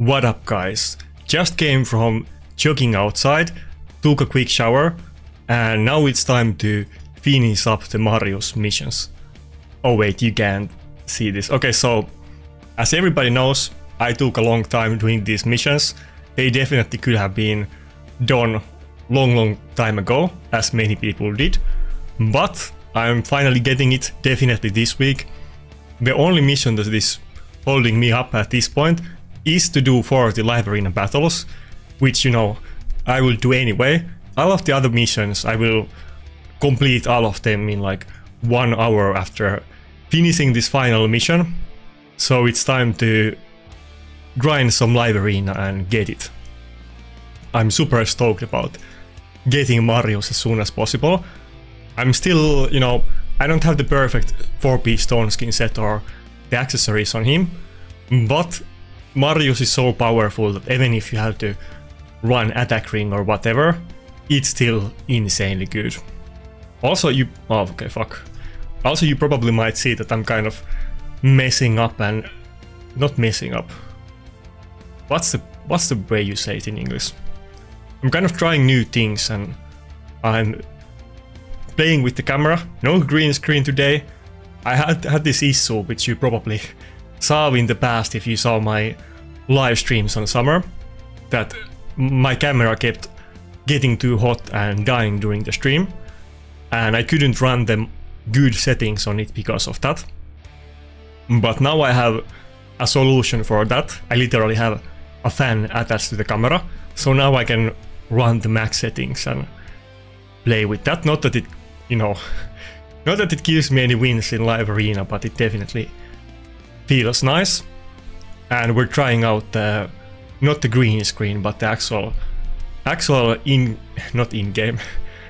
What up, guys? Just came from jogging outside, took a quick shower, and now it's time to finish up the Marius missions. Oh wait, you can't see this. Okay, so as everybody knows, I took a long time doing these missions. They definitely could have been done long time ago, as many people did, but I'm finally getting it definitely this week. The only mission that is holding me up at this point is to do 40 live arena battles, which, you know, I will do anyway. All of the other missions, I will complete all of them in like 1 hour after finishing this final mission. So it's time to grind some live arena and get it. I'm super stoked about getting Marius as soon as possible. I'm still, you know, I don't have the perfect 4-piece stone skin set or the accessories on him, but Marius is so powerful that even if you have to run attack ring or whatever, it's still insanely good. Also you probably might see that I'm kind of messing up and not messing up. What's the way you say it in English? I'm kind of trying new things and I'm playing with the camera. No green screen today. I had this issue which you probably saw in the past if you saw my live streams on summer, that my camera kept getting too hot and dying during the stream, and I couldn't run the good settings on it because of that. But now I have a solution for that. I literally have a fan attached to the camera, so now I can run the max settings and play with that. Not that it, you know, not that it gives me any wins in live arena, but it definitely feels nice. And we're trying out not the green screen, but the actual not in-game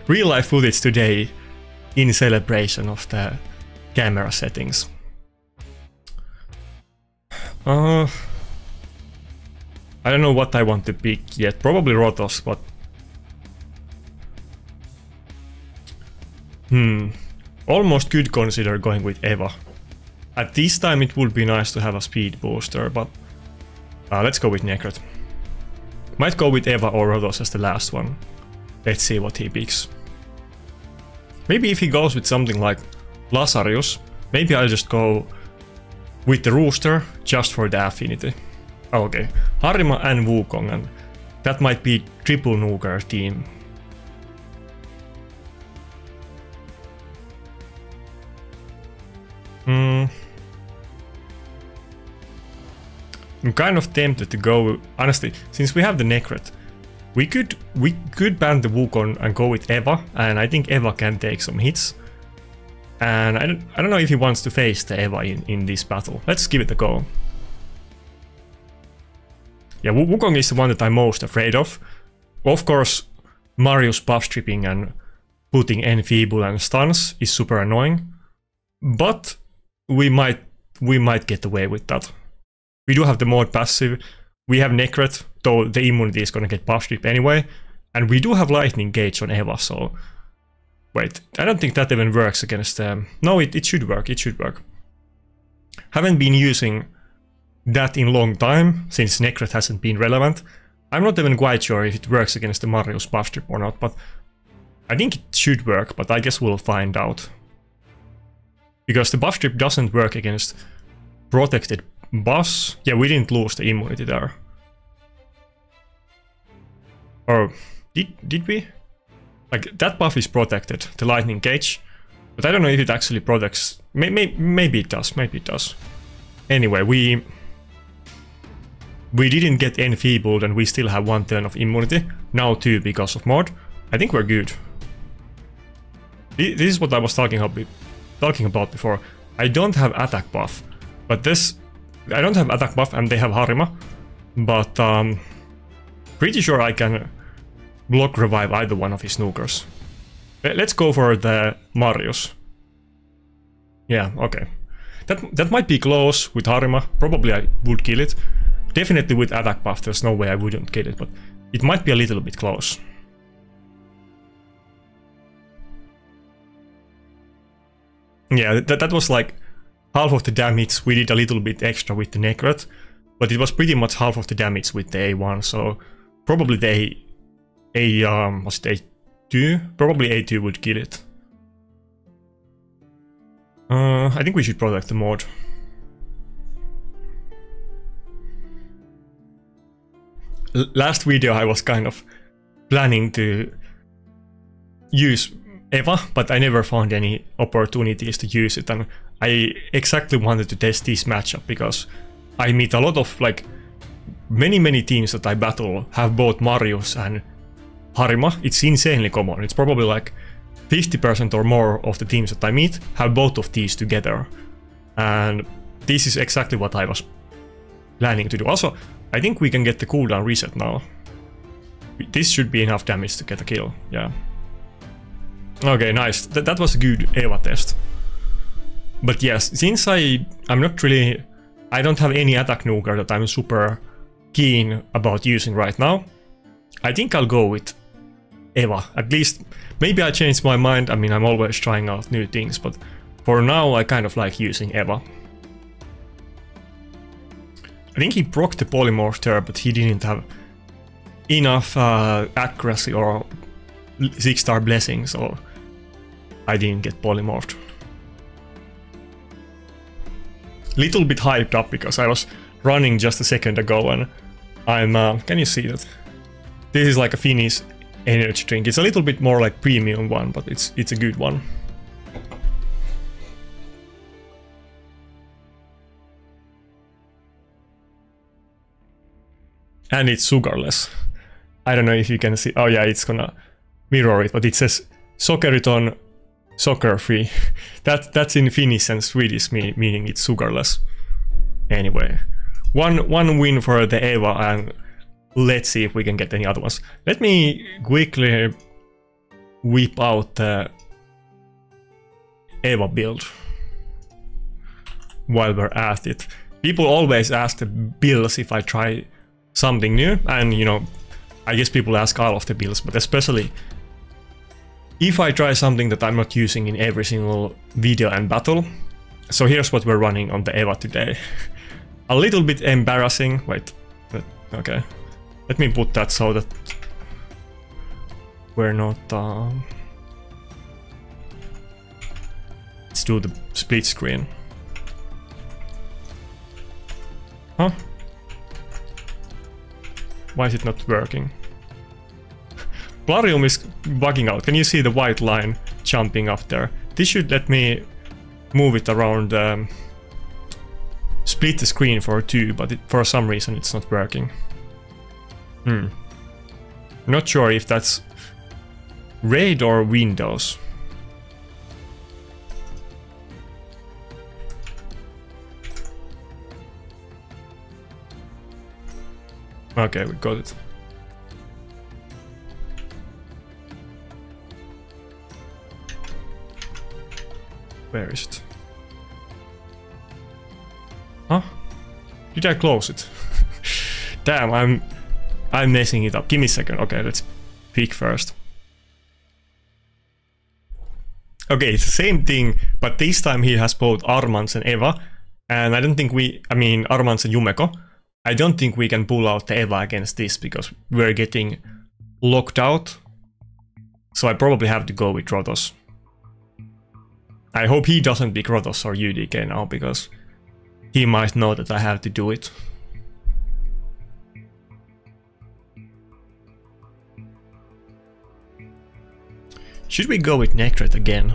real life footage today in celebration of the camera settings. I don't know what I want to pick yet. Probably Rotos, but almost could consider going with Eva. At this time it would be nice to have a speed booster, but let's go with Necrot. Might go with Eva or Rotos as the last one. Let's see what he picks. Maybe if he goes with something like Lazarius, maybe I'll just go with the Rooster just for the affinity. Okay, Harima and Wukong, and that might be triple nuker team. I'm kind of tempted to go, honestly, since we have the Necrot, we could ban the Wukong and go with Eva, and I think Eva can take some hits. And I don't know if he wants to face the Eva in this battle. Let's give it a go. Yeah, Wukong is the one that I'm most afraid of. Of course, Marius buff stripping and putting enfeeble and stuns is super annoying, but we might get away with that. We do have the Mord passive, we have Necrot, though the immunity is gonna get buff strip anyway, and we do have lightning gauge on Eva, so... Wait, I don't think that even works against them. No, it should work, it should work. Haven't been using that in long time, since Necrot hasn't been relevant. I'm not even quite sure if it works against the Marius buff strip or not, but... I think it should work, but I guess we'll find out. Because the buff strip doesn't work against protected boss? Yeah, we didn't lose the immunity there. Or did we? Like, that buff is protected, the lightning cage. But I don't know if it actually protects. Maybe it does, maybe it does. Anyway, we didn't get enfeebled and we still have 1 turn of immunity. Now 2 because of Mord. I think we're good. This is what I was talking about before. I don't have attack buff, but this... I don't have attack buff and they have Harima, but pretty sure I can block revive either one of his nukers. Let's go for the Marius. Yeah, okay. That might be close with Harima. Probably I would kill it. Definitely with attack buff, there's no way I wouldn't kill it, but it might be a little bit close. Yeah, that was like half of the damage we did a little bit extra with the Necrot, But it was pretty much half of the damage with the A1, so probably the A2? Probably A2 would kill it. I think we should protect the Mord. Last video I was kind of planning to use Eva, but I never found any opportunities to use it, and I exactly wanted to test this matchup because I meet a lot of, like, many teams that I battle have both Marius and Harima. It's insanely common. It's probably like 50% or more of the teams that I meet have both of these together, and this is exactly what I was planning to do. Also, I think we can get the cooldown reset now. This should be enough damage to get a kill, yeah. Okay, nice. That was a good Eva test. But yes, since I'm not really... I don't have any attack nuker that I'm super keen about using right now, I think I'll go with Eva. At least, maybe I changed my mind. I mean, I'm always trying out new things, but for now I kind of like using Eva. I think he procced the polymorph there, but he didn't have enough accuracy or 6-star blessing, so I didn't get polymorphed. Little bit hyped up because I was running just a second ago, and I'm can you see that? This is like a Finnish energy drink. It's a little bit more like premium one, but it's a good one. And it's sugarless. I don't know if you can see. Oh yeah, it's gonna mirror it, but it says sokeriton, soccer free. That's in Finnish and Swedish, meaning it's sugarless. Anyway, one win for the Eva, and let's see if we can get any other ones. Let me quickly whip out the Eva build while we're at it. People always ask the builds if I try something new, and you know, I guess people ask all of the builds, but especially if I try something that I'm not using in every single video and battle. So here's what we're running on the Eva today. A little bit embarrassing. Wait, okay. Let me put that so that we're not... Let's do the split screen. Huh? Why is it not working? Plarium is bugging out. Can you see the white line jumping up there? This should let me move it around, split the screen for two, but for some reason it's not working. Not sure if that's Raid or Windows. Okay, we got it. Where is it? Huh? Did I close it? Damn, I'm messing it up. Give me a second. Okay, let's peek first. Okay, it's the same thing, but this time he has both Armanz and Eva, and I don't think Armanz and Yumeko. I don't think we can pull out the Eva against this because we're getting locked out. So I probably have to go with Rotos. I hope he doesn't pick Rotos or UDK now, because he might know that I have to do it. Should we go with Necrot again?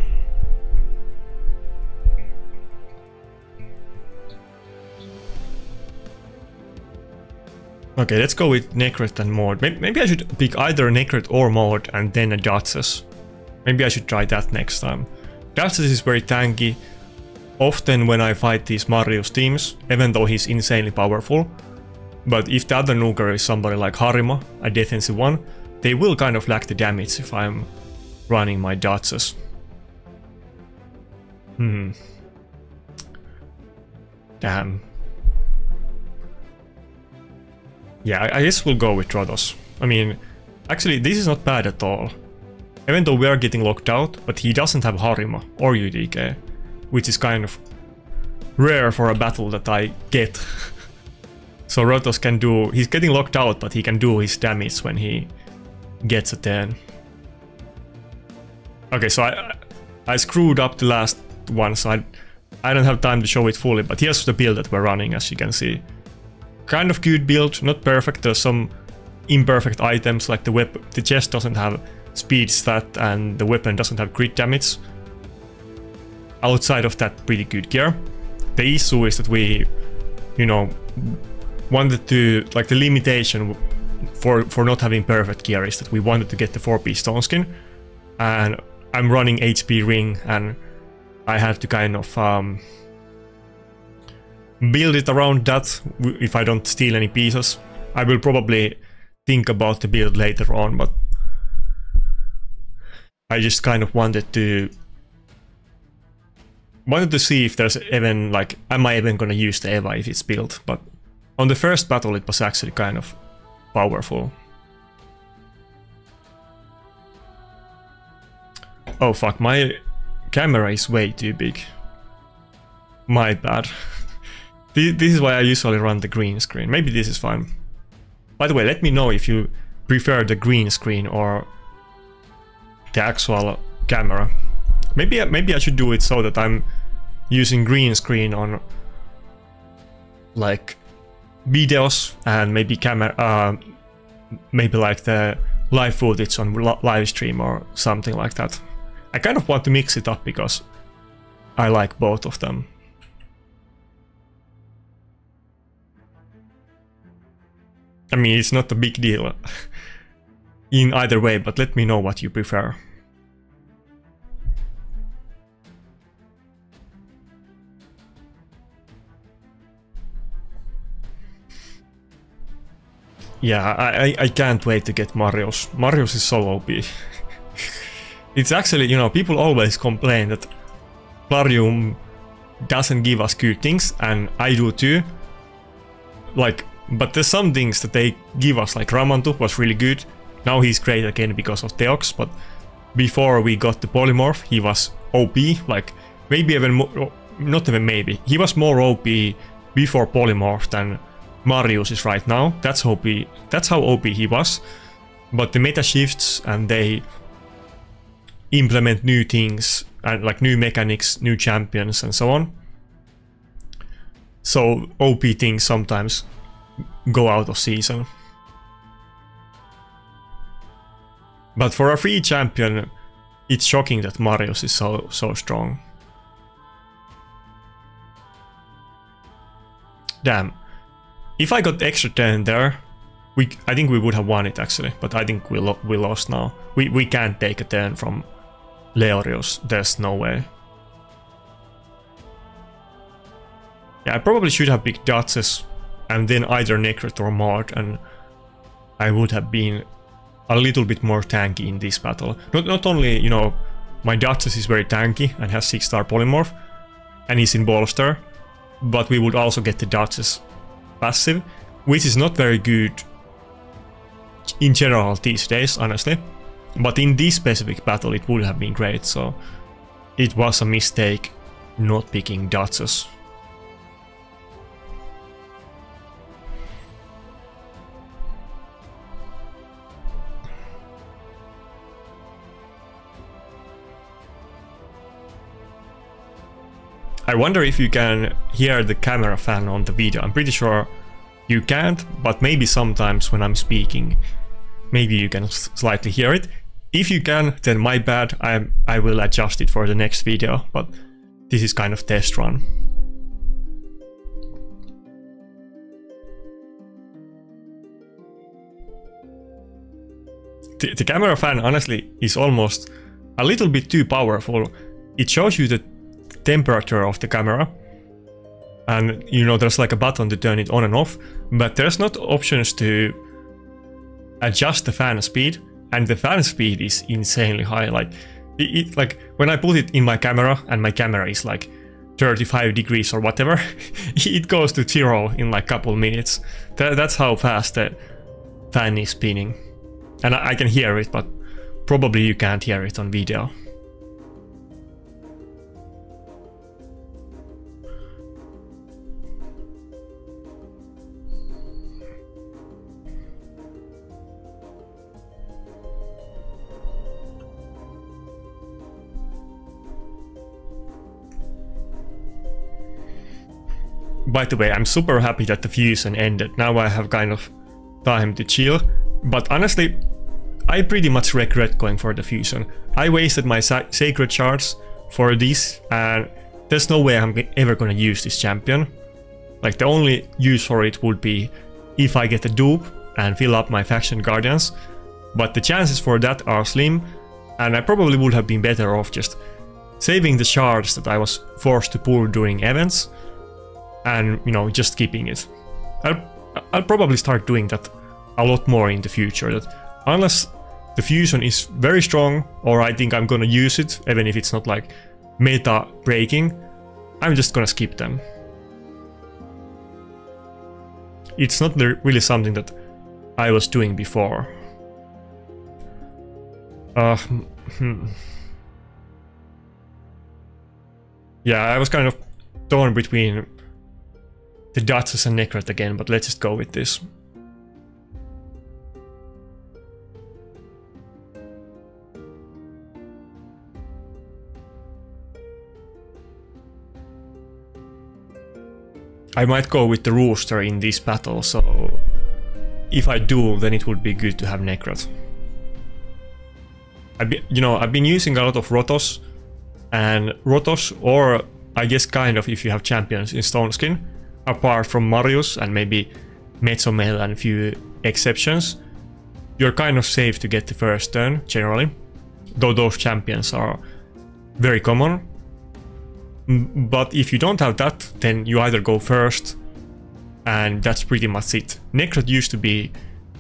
Okay, let's go with Necrot and Mord. Maybe I should pick either Necrot or Mord and then a Datsus. Maybe I should try that next time. Gallus is very tanky. Often when I fight these Marius teams, even though he's insanely powerful, but if the other nuker is somebody like Harima, a defensive one, they will kind of lack the damage if I'm running my Duchess. Damn. Yeah, I guess we'll go with Rotos. I mean, actually this is not bad at all. Even though we are getting locked out, but he doesn't have Harima or UDK, which is kind of rare for a battle that I get. So Rotos can do... He's getting locked out, but he can do his damage when he gets a turn. Okay, so I screwed up the last one, so I don't have time to show it fully, but here's the build that we're running, as you can see. Kind of good build, not perfect. There's some imperfect items, like the chest doesn't have speed stat and the weapon doesn't have crit damage. Outside of that, pretty good gear. The issue is that we, you know, wanted to, like, the limitation for not having perfect gear is that we wanted to get the 4-piece stone skin, and I'm running HP ring, and I had to kind of build it around that. If I don't steal any pieces, I will probably think about the build later on, but I just kind of wanted to see if there's even, like, am I even gonna use the Eva if it's built, but on the first battle it was actually kind of powerful. Oh fuck, my camera is way too big. My bad. This is why I usually run the green screen. Maybe this is fine. By the way, let me know if you prefer the green screen or the actual camera. Maybe I should do it so that I'm using green screen on, like, videos, and maybe maybe like the live footage on live stream or something like that. I kind of want to mix it up because I like both of them. I mean, it's not a big deal in either way, but let me know what you prefer. Yeah, I can't wait to get Marius. Marius is so OP. It's actually, you know, people always complain that Plarium doesn't give us good things, and I do too. Like, but there's some things that they give us, like Ramantu was really good. Now he's great again because of Theox, but before we got the Polymorph, he was OP. Like, maybe even more, not even maybe, he was more OP before Polymorph than Marius is right now. That's OP. That's how OP he was. But the meta shifts and they implement new things, and like new mechanics, new champions and so on. So OP things sometimes go out of season. But for a free champion, it's shocking that Marius is so strong. Damn. If I got extra turn there, I think we would have won it actually, but I think we lost now. We can't take a turn from Leorius, there's no way. Yeah, I probably should have picked Duchess and then either Necrot or Mord, and I would have been a little bit more tanky in this battle. Not only, you know, my Duchess is very tanky and has 6-star polymorph and is in bolster, but we would also get the Duchess passive, which is not very good in general these days, honestly, but in this specific battle it would have been great, so it was a mistake not picking Datsus. I wonder if you can hear the camera fan on the video. I'm pretty sure you can't, but maybe sometimes when I'm speaking, maybe you can slightly hear it. If you can, then my bad, I will adjust it for the next video, but this is kind of test run. The camera fan honestly is almost a little bit too powerful. It shows you the temperature of the camera, and you know there's like a button to turn it on and off, but there's not options to adjust the fan speed, and the fan speed is insanely high. Like like when I put it in my camera and my camera is like 35 degrees or whatever, it goes to 0 in like couple minutes. That's how fast the fan is spinning, and I can hear it, but probably you can't hear it on video. By the way, I'm super happy that the fusion ended. Now I have kind of time to chill. But honestly, I pretty much regret going for the fusion. I wasted my sacred shards for this, and there's no way I'm ever gonna use this champion. Like, the only use for it would be if I get a dupe and fill up my faction guardians. But the chances for that are slim, and I probably would have been better off just saving the shards that I was forced to pull during events and, you know, just keeping it. I'll probably start doing that a lot more in the future, that unless the fusion is very strong or I think I'm gonna use it, even if it's not like meta breaking, I'm just gonna skip them. It's not really something that I was doing before. Yeah, I was kind of torn between the Duchess and Necrot again, but let's just go with this. I might go with the Rooster in this battle, so if I do, then it would be good to have Necrot. I've been using a lot of Rotos, and Rotos, or I guess kind of if you have champions in Stoneskin, apart from Marius and maybe Mesomel and a few exceptions, you're kind of safe to get the first turn generally, though those champions are very common. But if you don't have that, then you either go first, and that's pretty much it. Necrot used to be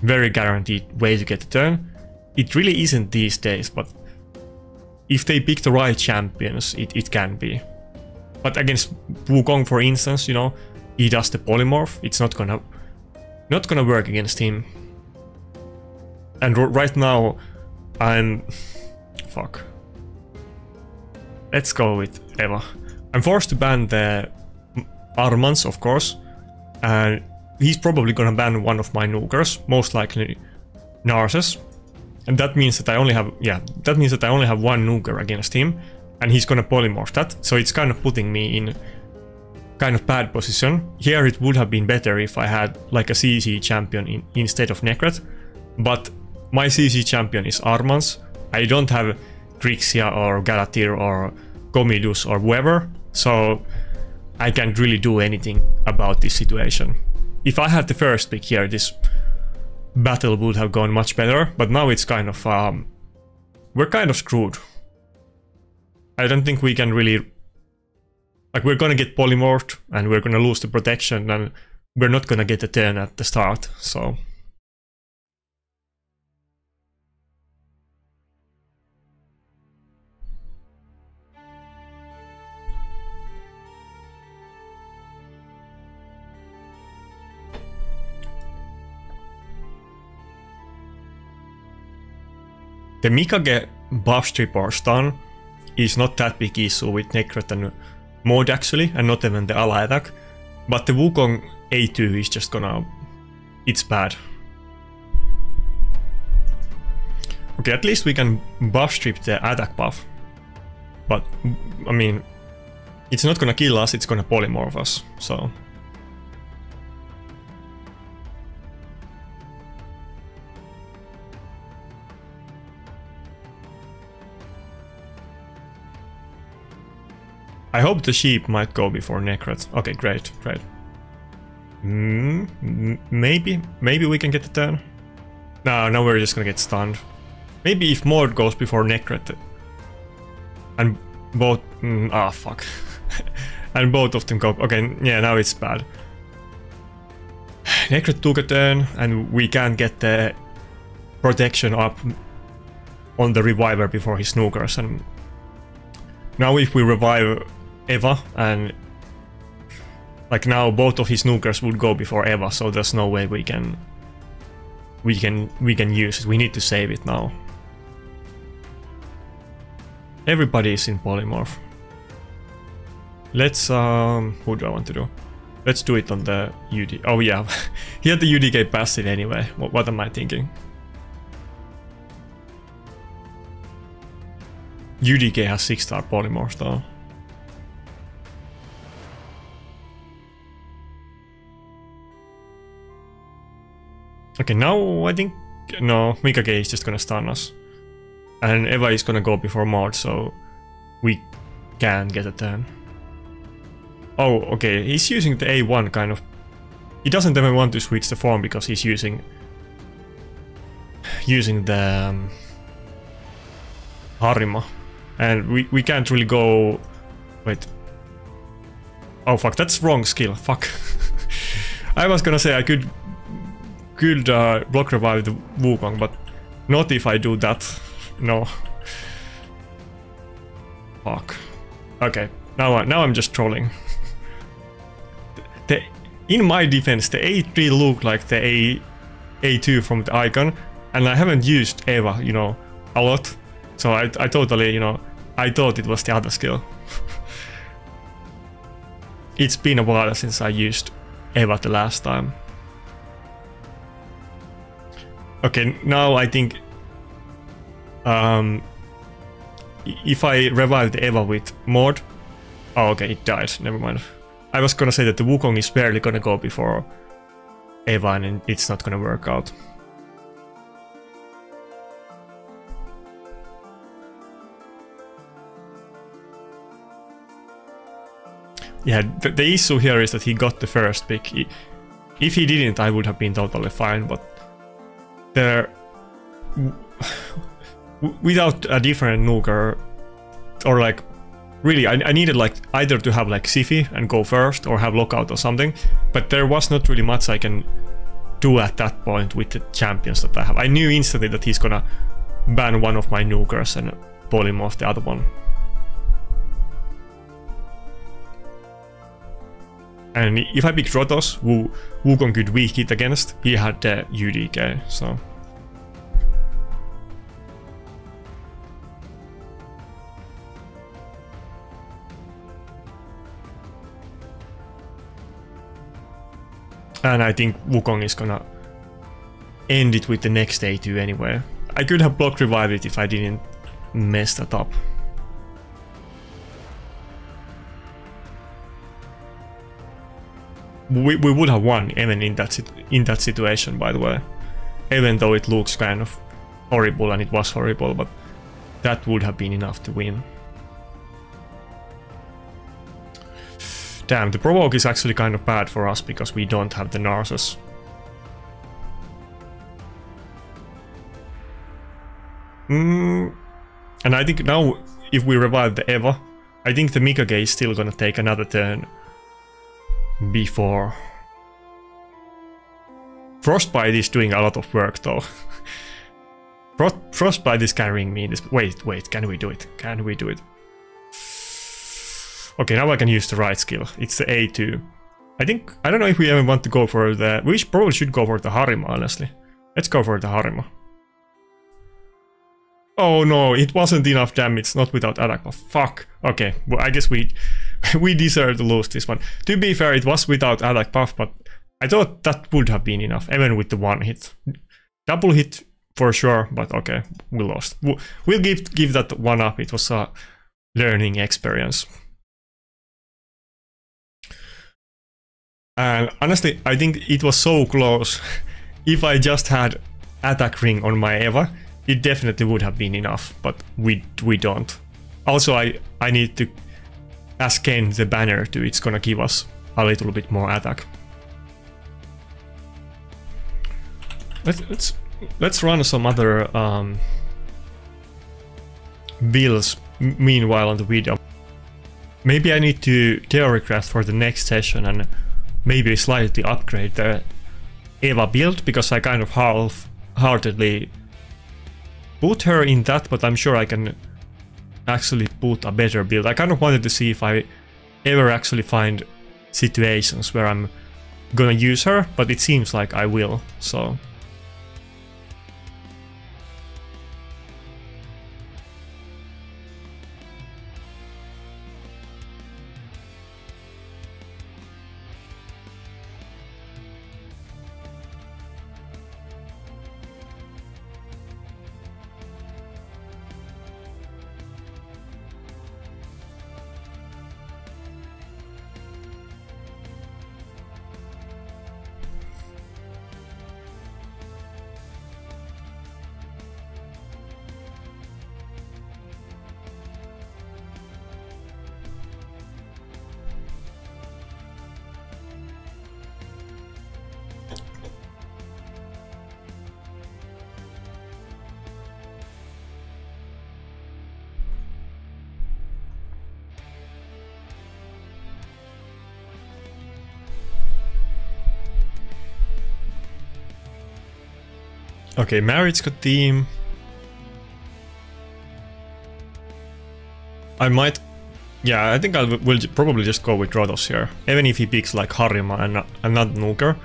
very guaranteed way to get the turn. It really isn't these days, but if they pick the right champions, it can be. But against Wukong, for instance, you know, he does the polymorph. It's not gonna work against him. And right now, fuck. Let's go with Eva. I'm forced to ban the Armanz, of course, and he's probably gonna ban one of my nukers, most likely Narses, and that means that I only have one nuker against him, and he's gonna polymorph that, so it's kind of putting me in kind of bad position. Here it would have been better if I had like a CC champion instead of Necrot, but my CC champion is Armanz. I don't have Grixia or Galatir or Comidus or whoever, so I can't really do anything about this situation. If I had the first pick here, this battle would have gone much better, but now it's kind of, we're kind of screwed. I don't think we can really, like, we're gonna get polymorphed and we're gonna lose the protection and we're not gonna get a turn at the start, so. The Mikage buff strip or stun is not that big issue with Necrot and Mord actually, and not even the ally attack, but the Wukong A2 is just gonna... it's bad. Okay, at least we can buff strip the attack buff, but I mean, it's not gonna kill us, it's gonna polymorph us, so... I hope the sheep might go before Necrot. Okay, great, great. Maybe we can get the turn. No, we're just gonna get stunned. Maybe if Mord goes before Necrot, and both, fuck, and both of them go. Okay, yeah, now it's bad. Necrot took a turn, and we can't get the protection up on the reviver before his snookers, and now if we revive Eva, and like now both of his nukers would go before Eva, so there's no way we can use it. We need to save it now. Everybody is in polymorph. Let's who do I want to do? Let's do it on the UD. Oh yeah, he had the UDK past it anyway. What am I thinking? UDK has 6-star polymorphs though. Okay, now I think... No, Mikage is just gonna stun us. And Eva is gonna go before Mord, so we can get a turn. Oh, okay, he's using the A1 kind of... He doesn't even want to switch the form because he's using... the... Harima. And we can't really go... Wait. Oh fuck, that's wrong skill, fuck. I was gonna say I could block revive the Wukong, but not if I do that. No. Fuck. Okay, now I'm just trolling. In my defense, the A3 looked like the A2 from the icon, and I haven't used Eva, you know, a lot. So I totally, you know, I thought it was the other skill. It's been a while since I used Eva the last time. Okay, now I think... if I revived Eva with Mord... Oh, okay, it died, never mind. I was gonna say that the Wukong is barely gonna go before Eva and it's not gonna work out. Yeah, the issue here is that he got the first pick. If he didn't, I would have been totally fine, but... there... without a different nuker, or like... Really, I needed like either to have like Sifi and go first, or have Lockout or something, but there was not really much I can do at that point with the champions that I have. I knew instantly that he's gonna ban one of my nukers and polymorph the other one. And if I picked Rotos, who Wukong could weak it against, he had the UDK, so... And I think Wukong is gonna end it with the next A2 anyway. I could have block revived it if I didn't mess that up. We would have won even in that situation, by the way, even though it looks kind of horrible, and it was horrible, but that would have been enough to win. Damn, the provoke is actually kind of bad for us because we don't have the Narses. And I think now if we revive the Eva, I think the Mikage is still gonna take another turn before. Frostbite is doing a lot of work though. Frostbite is carrying me in this. Wait, can we do it? Can we do it? Okay, now I can use the right skill. It's the A2. I think, I don't know if we even want to go for the... We probably should go for the Harima, honestly. Let's go for the Harima. Oh no, it wasn't enough damage, not without attack. Oh, fuck. Okay, well, I guess we deserve to lose this one. To be fair, it was without attack buff, but I thought that would have been enough, even with the one hit. Double hit for sure, but okay, we lost. We'll give that one up. It was a learning experience. And honestly, I think it was so close. If I just had attack ring on my Eva, it definitely would have been enough, but we don't. Also, I need to ascend the banner too. It's gonna give us a little bit more attack. Let's run some other builds meanwhile on the video. Maybe I need to theorycraft for the next session and maybe slightly upgrade the Eva build, because I kind of half-heartedly put her in that, but I'm sure I can actually put a better build. I kind of wanted to see if I ever actually find situations where I'm gonna use her, but it seems like I will, so... Okay, Marius could team. I might... Yeah, I think I will probably just go with Rotos here. Even if he picks like Harima and not Nuker,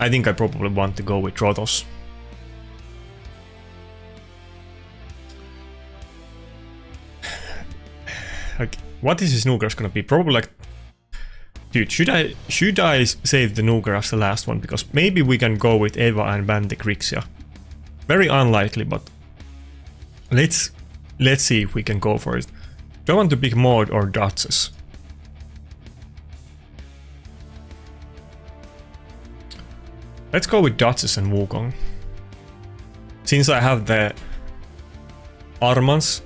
I think I probably want to go with Rotos. Like, what is his Nuker's gonna be? Probably like... Dude, should I save the Nuker as the last one? Because maybe we can go with Eva and ban the Grixia. Very unlikely, but let's see if we can go for it. Do I want to pick Mord or Duchess? Let's go with Duchess and Wukong. Since I have the Armanz,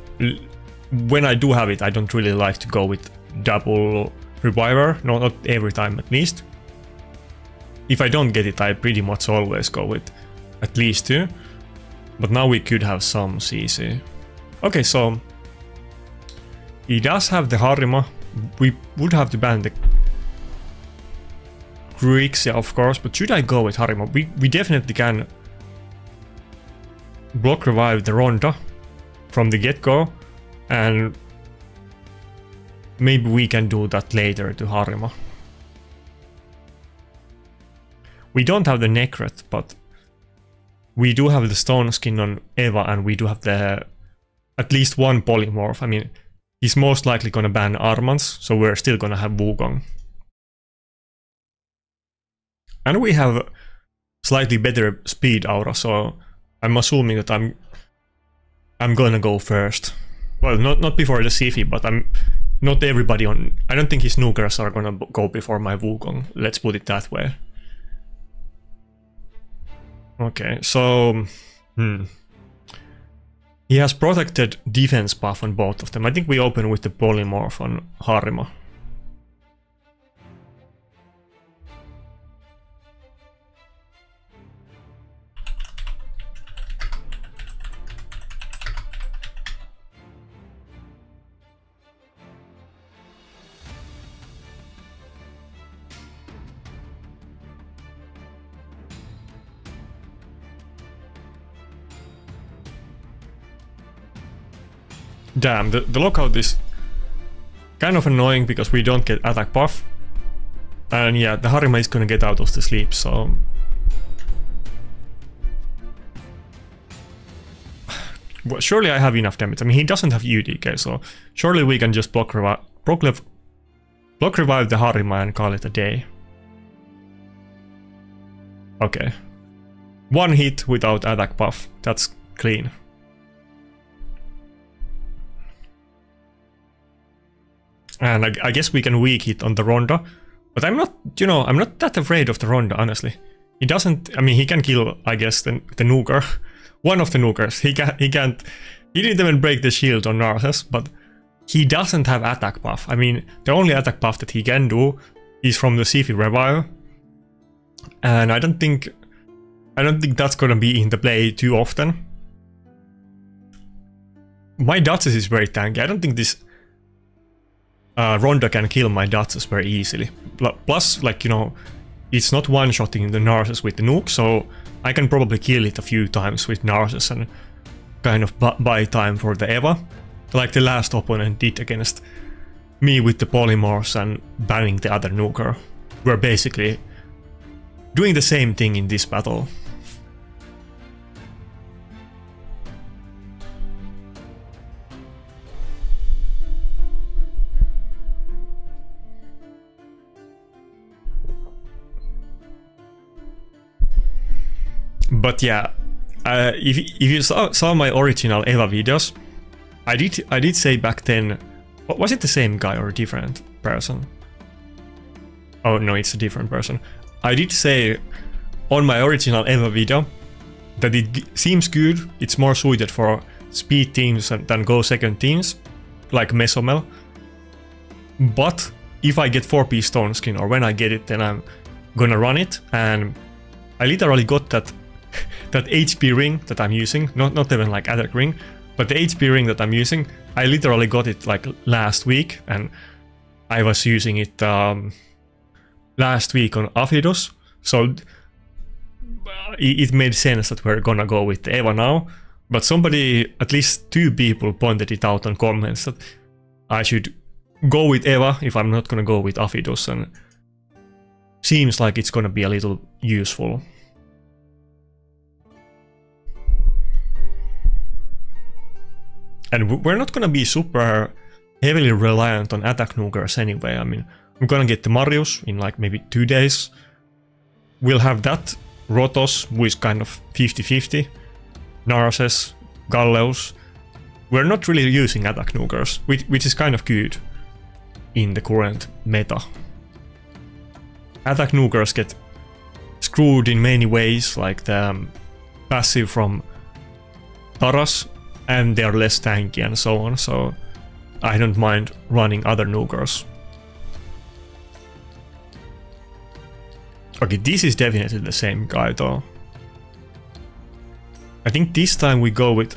when I do have it, I don't really like to go with double Reviver, no, not every time at least. If I don't get it, I pretty much always go with at least two. But now we could have some CC. Okay, so he does have the Harima. We would have to ban the Grixia, of course, but should I go with Harima? We definitely can block revive the Ronda from the get-go, and maybe we can do that later to Harima. We don't have the Necrot, but we do have the stone skin on Eva, and we do have the at least one polymorph. I mean, he's most likely gonna ban Armanz, so we're still gonna have Wukong. And we have slightly better speed aura, so I'm assuming that I'm gonna go first. Well, not before the Sifi, but I'm not everybody on. I don't think his Nukers are gonna go before my Wukong. Let's put it that way. Okay, so he has protected defense buff on both of them. I think we open with the polymorph on Harima. Damn, the lockout is kind of annoying because we don't get attack buff. And yeah, the Harima is gonna get out of the sleep, so... Well, surely I have enough damage. I mean, he doesn't have UDK, so surely we can just block revive the Harima and call it a day. Okay. One hit without attack buff, that's clean. And I guess we can weak hit on the Ronda, but I'm not, you know, I'm not that afraid of the Ronda, honestly. He doesn't, I mean, he can kill, I guess, the Nuker, one of the Nukers. He didn't even break the shield on Narses, but he doesn't have attack buff. I mean, the only attack buff that he can do is from the Sifi revive, and I don't think that's gonna be in the play too often. My Duchess is very tanky. I don't think this Ronda can kill my Datsus very easily. Plus, like, you know, it's not one-shotting the Narses with the nuke, so I can probably kill it a few times with Narses and kind of buy time for the Eva, like the last opponent did against me with the polymorphs and banning the other nuker. We're basically doing the same thing in this battle. But yeah, if you saw my original Eva videos, I did say back then, was it the same guy or a different person? Oh no, it's a different person. I did say on my original Eva video that it seems good, it's more suited for speed teams than go second teams, like Mesomel. But if I get 4-piece stone skin, or when I get it, then I'm gonna run it, and I literally got that HP ring that I'm using, not even like attack ring, but the HP ring that I'm using, I literally got it like last week, and I was using it last week on Aphidos. So it made sense that we're gonna go with Eva now, but somebody, at least two people, pointed it out on comments that I should go with Eva if I'm not gonna go with Aphidos, and seems like it's gonna be a little useful. And we're not gonna be super heavily reliant on attack nukers anyway. I mean, I'm gonna get the Marius in like maybe 2 days. We'll have that, Rotos, who is kind of 50-50, Narses, Gallus. We're not really using attack nukers, which is kind of good in the current meta. Attack nukers get screwed in many ways, like the passive from Taras, and they are less tanky and so on, so I don't mind running other nukers. Okay, this is definitely the same guy though. I think this time we go with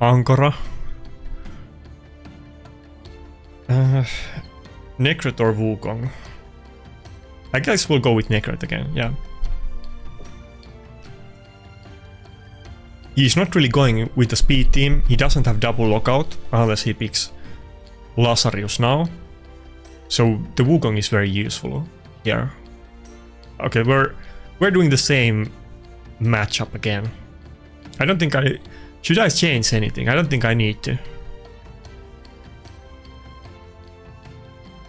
Ankora. Necrot or Wukong. I guess we'll go with Necrot again, yeah. He's not really going with the speed team, he doesn't have double lockout, unless he picks Lazarius now. So the Wukong is very useful here. Okay, we're doing the same matchup again. I don't think I... should I change anything? I don't think I need to.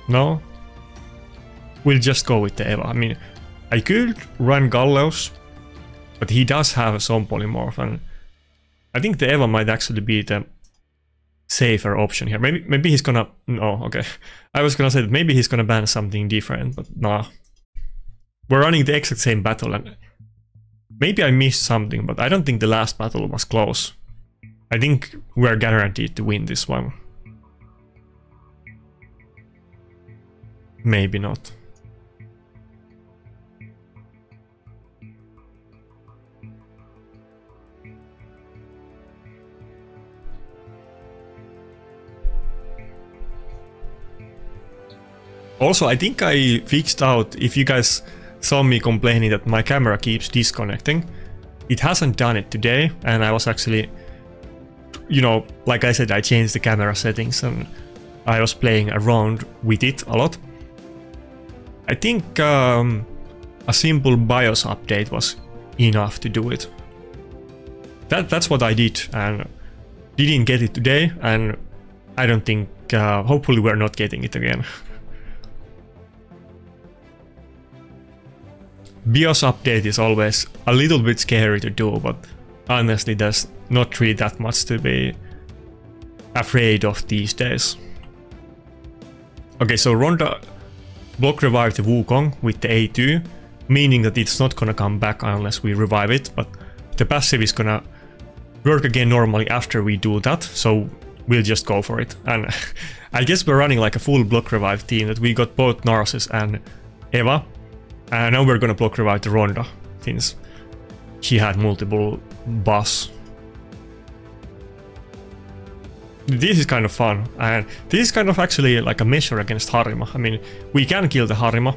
No? We'll just go with the Eva. I mean, I could run Gallus, but he does have some polymorph, and I think the Eva might actually be the safer option here. Maybe he's gonna... no, okay. I was gonna say that maybe he's gonna ban something different, but nah. We're running the exact same battle, and maybe I missed something, but I don't think the last battle was close. I think we're guaranteed to win this one. Maybe not. Also, I think I fixed out, if you guys saw me complaining that my camera keeps disconnecting, it hasn't done it today, and I was actually, you know, like I said, I changed the camera settings and I was playing around with it a lot. I think a simple BIOS update was enough to do it. That's what I did, and didn't get it today, and I don't think, hopefully we're not getting it again. BIOS update is always a little bit scary to do, but honestly there's not really that much to be afraid of these days. Okay, so Ronda block revived the Wukong with the A2, meaning that it's not gonna come back unless we revive it, but the passive is gonna work again normally after we do that, so we'll just go for it. And I guess we're running like a full block revive team, that we got both Narses and Eva. And now we're gonna block revive the Ronda, since she had multiple buffs. This is kind of fun, and this is kind of actually like a measure against Harima. I mean, we can kill the Harima.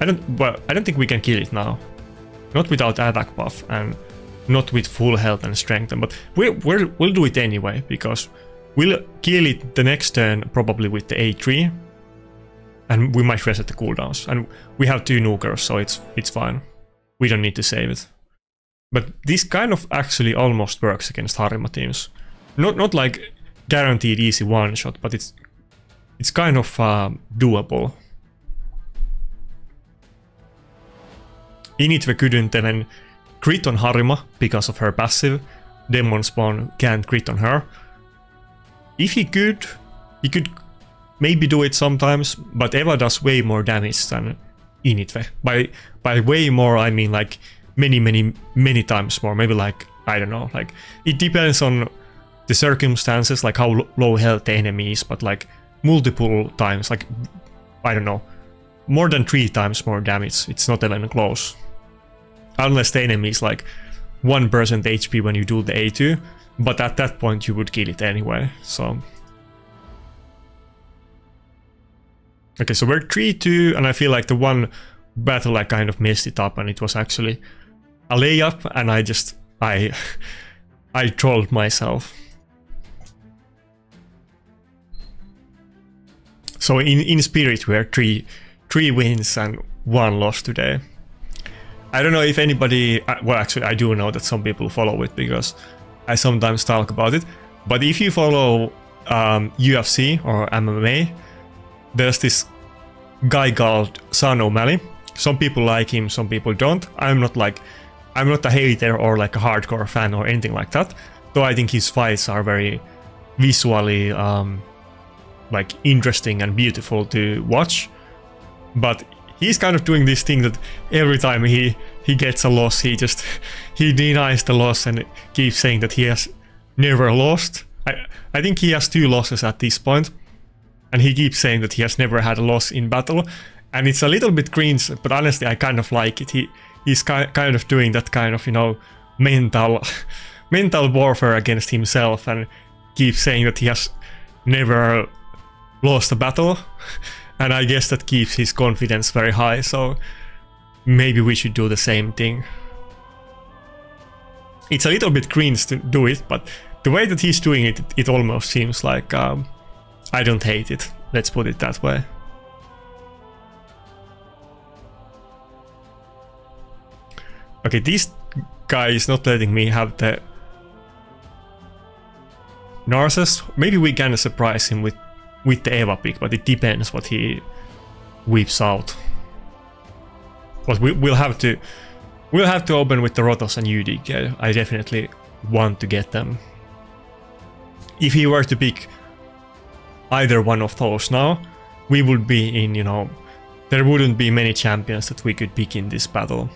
I don't think we can kill it now. Not without attack buff, and not with full health and strength, but we'll do it anyway, because we'll kill it the next turn, probably with the A3. And we might reset the cooldowns, and we have two nukers, so it's fine. We don't need to save it. But this kind of actually almost works against Harima teams. Not like guaranteed easy one shot, but it's kind of doable. Initve couldn't even crit on Harima because of her passive. Demon spawn can't crit on her. If he could. Maybe do it sometimes, but Eva does way more damage than Initve. By way more, I mean like many times more. Maybe like, I don't know, like it depends on the circumstances, like how low health the enemy is, but like multiple times, like, I don't know, more than 3 times more damage. It's not even close. Unless the enemy is like 1% HP when you do the A2, but at that point you would kill it anyway, so... Okay, so we're 3-2, and I feel like the one battle I kind of messed it up, and it was actually a layup, and I just I trolled myself. So in spirit we are three wins and 1 loss today. I don't know if anybody, well actually I do know that some people follow it because I sometimes talk about it, but if you follow UFC or MMA, there's this guy called Sean O'Malley. Some people like him, some people don't. I'm not a hater or like a hardcore fan or anything like that, though I think his fights are very visually like interesting and beautiful to watch. But he's kind of doing this thing that every time he gets a loss, he denies the loss and keeps saying that he has never lost. I think he has 2 losses at this point, and he keeps saying that he has never had a loss in battle. And it's a little bit cringe, but honestly I kind of like it. He's kind of doing that kind of, you know, mental warfare against himself, and keeps saying that he has never lost a battle. And I guess that keeps his confidence very high, so maybe we should do the same thing. It's a little bit cringe to do it, but the way that he's doing it, it almost seems like I don't hate it, let's put it that way. Okay, this guy is not letting me have the Narses. Maybe we can surprise him with the Eva pick, but it depends what he whips out. But we'll have to open with the Rotos and UDK. I definitely want to get them. If he were to pick either one of those now, we would be in, you know, there wouldn't be many champions that we could pick in this battle.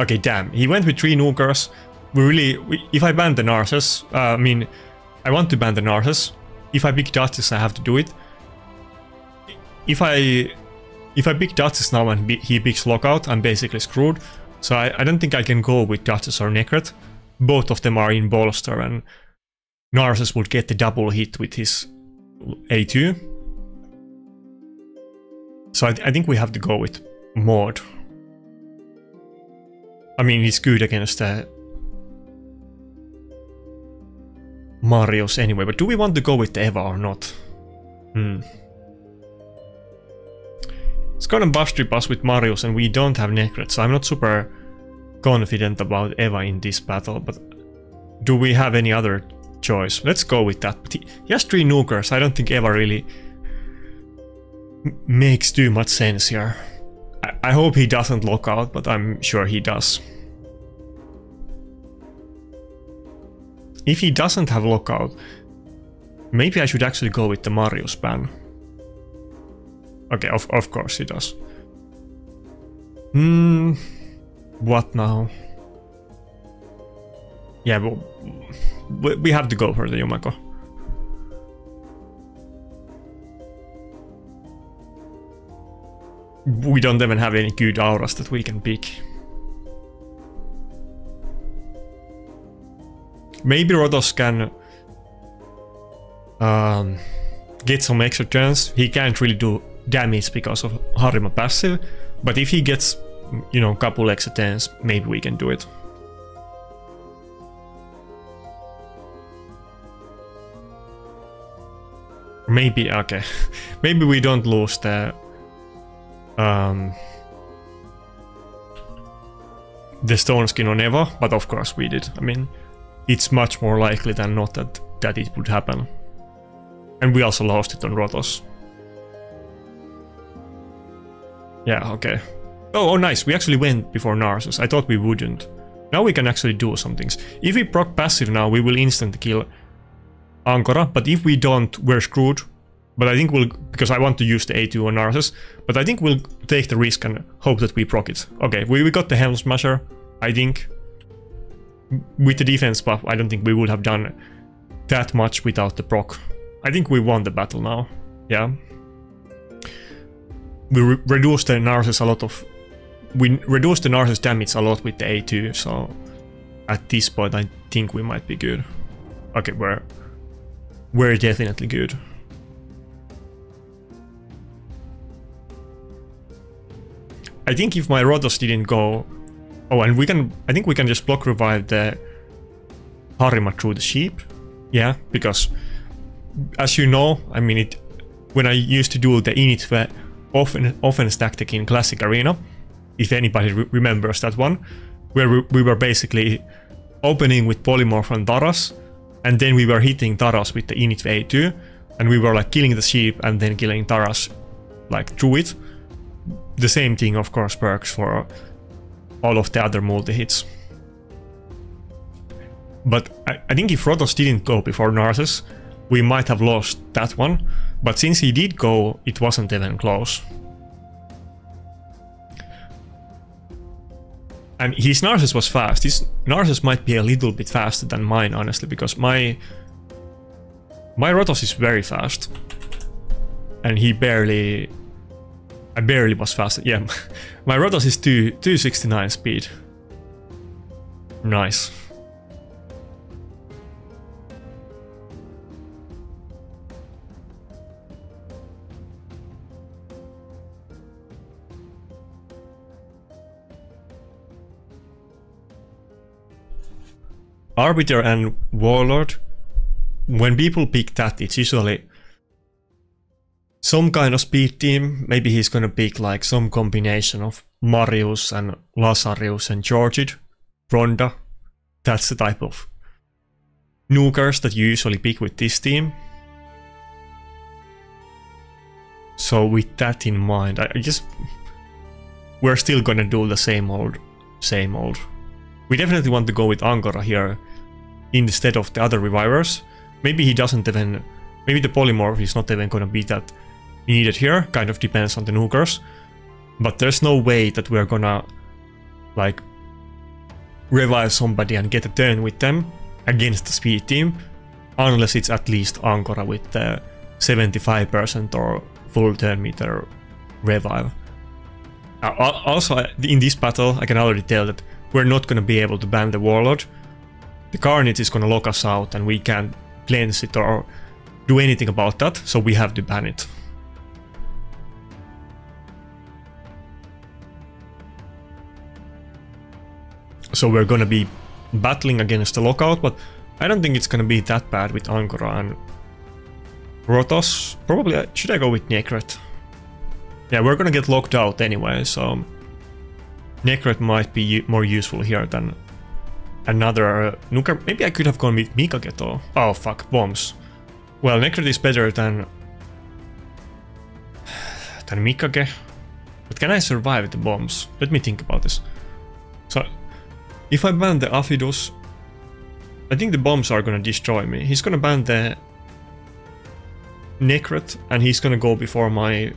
Okay, damn, he went with 3 nukers. If I ban the Narses, I mean, I want to ban the Narses. If I pick Duchess, I have to do it. If I pick Duchess now and he picks Lockout, I'm basically screwed. So I don't think I can go with Duchess or Necrot. Both of them are in bolster, and Narses would get the double hit with his A2. So I think we have to go with Mord. I mean, it's good against Marius anyway, but do we want to go with Eva or not? It's gonna bust us with Marius, and we don't have Necrot, so I'm not super confident about Eva in this battle, but do we have any other choice? Let's go with that. But he has 3 nukers. I don't think Eva really makes too much sense here. I hope he doesn't lock out, but I'm sure he does. If he doesn't have lockout, maybe I should actually go with the Marius ban. Okay, of course he does. What now? Yeah, well, we have to go for the Yumeko. We don't even have any good auras that we can pick. Maybe Rotos can get some extra turns. He can't really do damage because of Harima passive, but if he gets, you know, a couple extra turns, maybe we can do it. Maybe, okay. Maybe we don't lose the stone skin on Eva, but of course we did. I mean, it's much more likely than not that it would happen. And we also lost it on Rotos. Yeah, okay. Oh, nice, we actually went before Narses. I thought we wouldn't. Now we can actually do some things. If we proc passive now, we will instantly kill Ankora, but if we don't, we're screwed. But I think we'll, because I want to use the A2 on Narses, but I think we'll take the risk and hope that we proc it. Okay, we got the Helm Smasher, I think. With the defense buff, I don't think we would have done that much without the proc. I think we won the battle now, yeah. We reduced the Narses a lot of... We reduced the Narses damage a lot with the A2, so... At this point, I think we might be good. Okay, we're definitely good. I think if my Rotos didn't go Oh, and we can, I think we can just block revive the Harima through the sheep. Yeah, because as you know, I mean it, when I used to do the Initve offense tactic in Classic Arena, if anybody remembers that one, where we were basically opening with Polymorph and Taras, and then we were hitting Taras with the Initve A2, and we were like killing the sheep and then killing Taras like through it. The same thing of course works for all of the other multi-hits. But I think if Rotos didn't go before Narses, we might have lost that one, but since he did go, it wasn't even close. And his Narses was fast. His Narses might be a little bit faster than mine, honestly, because my Rotos is very fast. And he barely... I barely was faster. Yeah, my Rotos is 269 speed. Nice. Arbiter and Warlord, when people pick that, it's usually some kind of speed team. Maybe he's gonna pick like some combination of Marius and Lazarius and Georgid, Ronda. That's the type of nukers that you usually pick with this team. So with that in mind, I just... we're still gonna do the same old, same old. We definitely want to go with Ankora here instead of the other revivers. Maybe he doesn't even... maybe the Polymorph is not even gonna be that needed here. Kind of depends on the nukers. But there's no way that we're gonna like revive somebody and get a turn with them against the speed team, unless it's at least Ankora with the 75% or full turn meter revive. Also, in this battle, I can already tell that we're not going to be able to ban the Warlord. The Carnage is going to lock us out and we can't cleanse it or do anything about that, so we have to ban it. So we're going to be battling against the lockout, but I don't think it's going to be that bad with Ankora and Rotos. Probably, should I go with Necrot? Yeah, we're going to get locked out anyway, so... Necrot might be more useful here than another nuker. Maybe I could have gone with Mikage though. Oh fuck, bombs. Well, Necrot is better than Mikage. But can I survive the bombs? Let me think about this. So, if I ban the Aphidos, I think the bombs are gonna destroy me. He's gonna ban the Necrot and he's gonna go before my...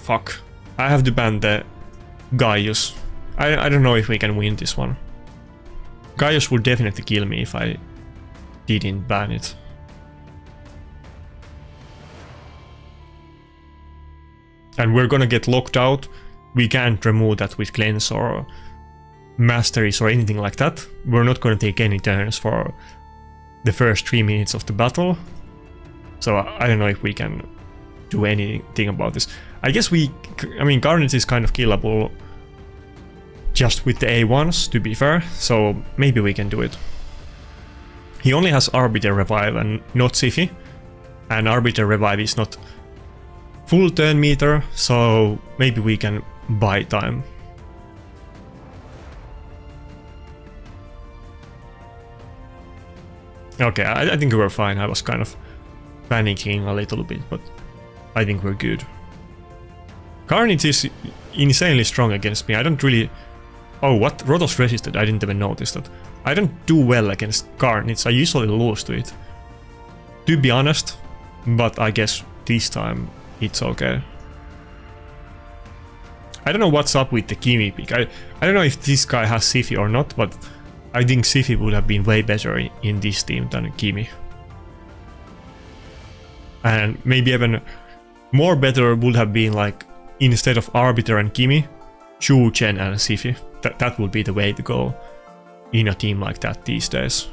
fuck. I have to ban the Gallus. I don't know if we can win this one. Gallus would definitely kill me if I didn't ban it. And we're gonna get locked out. We can't remove that with cleanse or masteries or anything like that. We're not gonna take any turns for the first 3 minutes of the battle. So I don't know if we can do anything about this. I guess we... I mean, Garnet is kind of killable just with the A1s, to be fair, so maybe we can do it. He only has Arbiter Revive and not Sifi, and Arbiter Revive is not full turn meter, so maybe we can buy time. Okay, I think we're fine. I was kind of panicking a little bit, but I think we're good. Carnage is insanely strong against me. I don't really... oh, what? Rotos resisted. I didn't even notice that. I don't do well against Carnage. I usually lose to it, to be honest. But I guess this time it's okay. I don't know what's up with the Kimi pick. I don't know if this guy has Sifi or not, but I think Sifi would have been way better in this team than Kimi. And maybe even more better would have been like... instead of Arbiter and Kimi, Shu, Chen and Sifi. That would be the way to go in a team like that these days.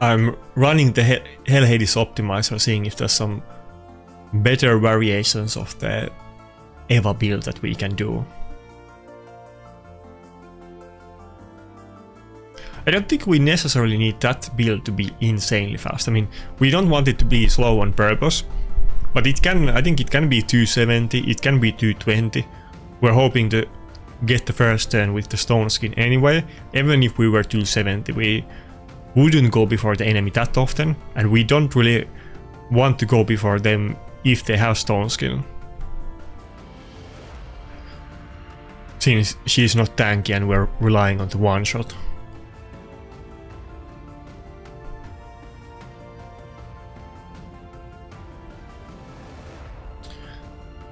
I'm running the Hell Hades optimizer, seeing if there's some better variations of the Eva build that we can do. I don't think we necessarily need that build to be insanely fast. I mean, we don't want it to be slow on purpose, but it can, I think it can be 270, it can be 220. We're hoping to get the first turn with the stone skin anyway. Even if we were 270, we wouldn't go before the enemy that often, and we don't really want to go before them if they have stone skin, since she's not tanky and we're relying on the one shot.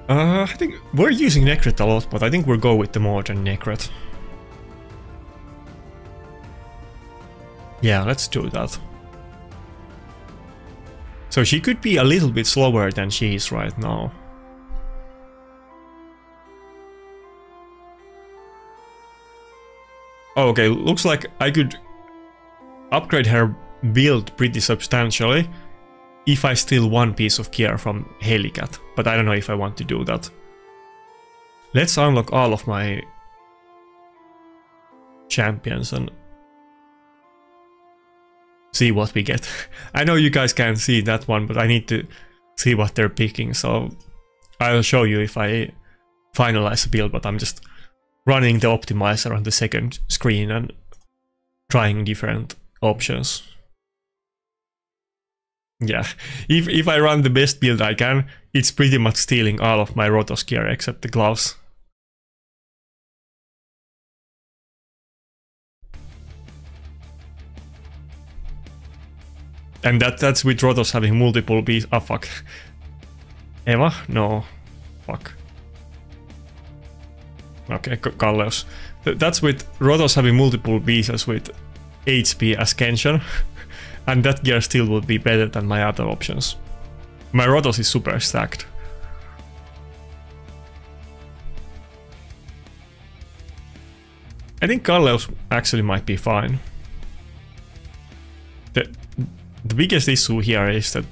I think we're using Necrot a lot, but I think we'll go with the Mord and Necrot. Yeah, let's do that. So she could be a little bit slower than she is right now. Okay, looks like I could upgrade her build pretty substantially if I steal one piece of gear from Helicat, but I don't know if I want to do that. Let's unlock all of my champions and see what we get. I know you guys can't see that one, but I need to see what they're picking, so I'll show you if I finalize the build, but I'm just running the optimizer on the second screen and trying different options. Yeah, if I run the best build I can, it's pretty much stealing all of my Rotos gear except the gloves. And that's with Rotos having multiple pieces. Ah, fuck. Eva? No. Fuck. Okay, Gallus. That's with Rotos having multiple pieces with HP Ascension. And that gear still would be better than my other options. My Rotos is super stacked. I think Gallus actually might be fine. The biggest issue here is that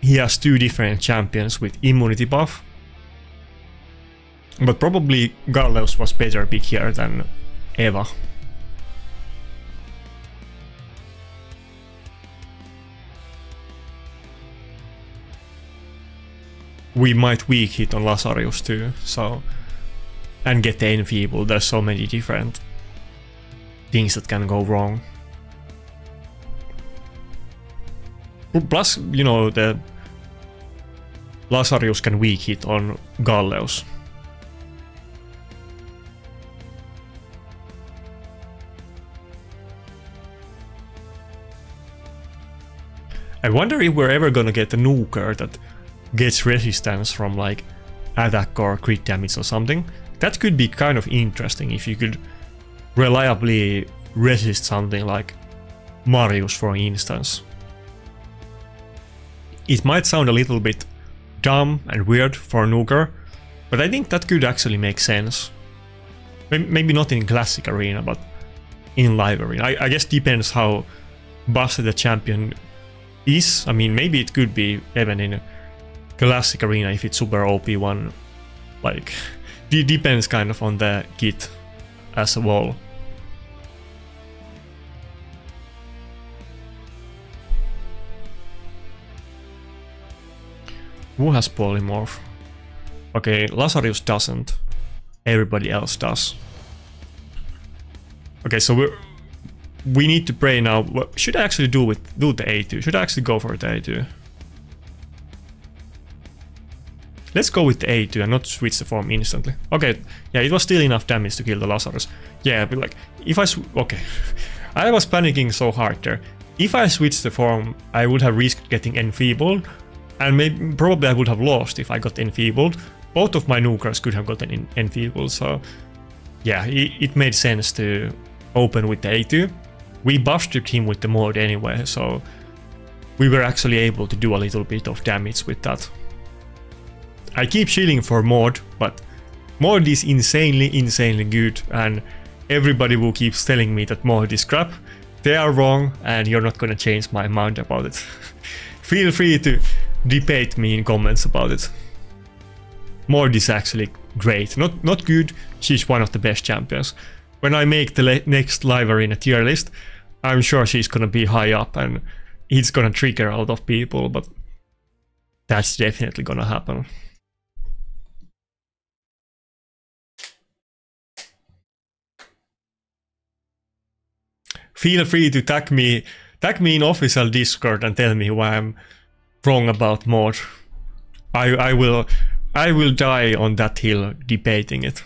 he has two different champions with immunity buff. But probably Gallus was better pick here than Eva. We might weak hit on Lazarius too, so... and get the enfeeble. There's so many different things that can go wrong. Plus, you know, the Lazarius can weak hit on Gallus. I wonder if we're ever gonna get a nuker that gets resistance from like attack or crit damage or something. That could be kind of interesting if you could reliably resist something like Marius, for instance. It might sound a little bit dumb and weird for a nuker, but I think that could actually make sense. Maybe not in classic arena, but in live arena. I guess depends how busted the champion is. I mean, maybe it could be even in classic arena if it's super OP one, like, it depends kind of on the kit as a whole. Who has polymorph? Okay, Lazarius doesn't. Everybody else does. Okay, so we need to pray now. What should I actually do with the A2? Should I actually go for the A2? Let's go with the A2 and not switch the form instantly. Okay, yeah, it was still enough damage to kill the Lazarius. Yeah, but like, if I... okay. I was panicking so hard there. If I switched the form, I would have risked getting enfeebled, and maybe, probably I would have lost if I got enfeebled. Both of my nukers could have gotten enfeebled, so... yeah, it made sense to open with the A2. We buff stripped him with the Mord anyway, so... we were actually able to do a little bit of damage with that. I keep shielding for Mord, but Mord is insanely good, and everybody who keeps telling me that Mord is crap They are wrong and you're not gonna change my mind about it. Feel free to debate me in comments about it. Mord is actually great. Not good, she's one of the best champions. When I make the next library in a tier list, I'm sure she's gonna be high up and it's gonna trigger a lot of people, but that's definitely gonna happen. Feel free to tag me in official Discord and tell me why I'm wrong about Mord. I will die on that hill debating it.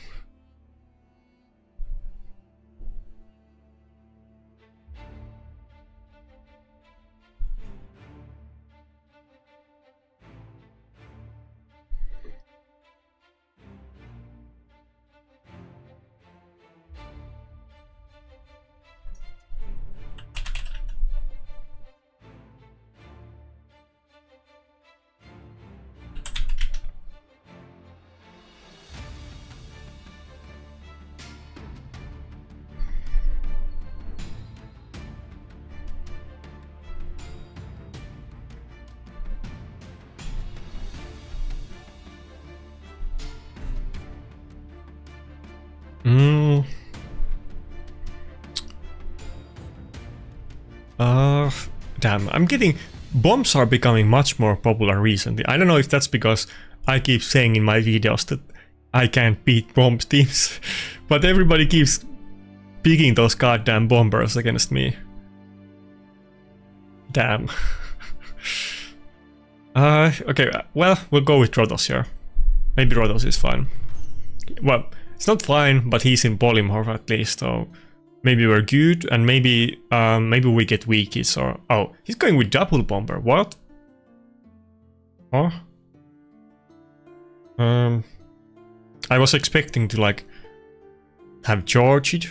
Damn, I'm getting... Bombs are becoming much more popular recently. I don't know if that's because I keep saying in my videos that I can't beat bomb teams, but everybody keeps picking those goddamn bombers against me. Damn. Okay, well, we'll go with Rotos here. Maybe Rotos is fine. Well, it's not fine, but he's in polymorph at least, so... Maybe we're good, and maybe maybe we get weakies or... Oh, he's going with double bomber, what? Huh? I was expecting to, like, have Georgie.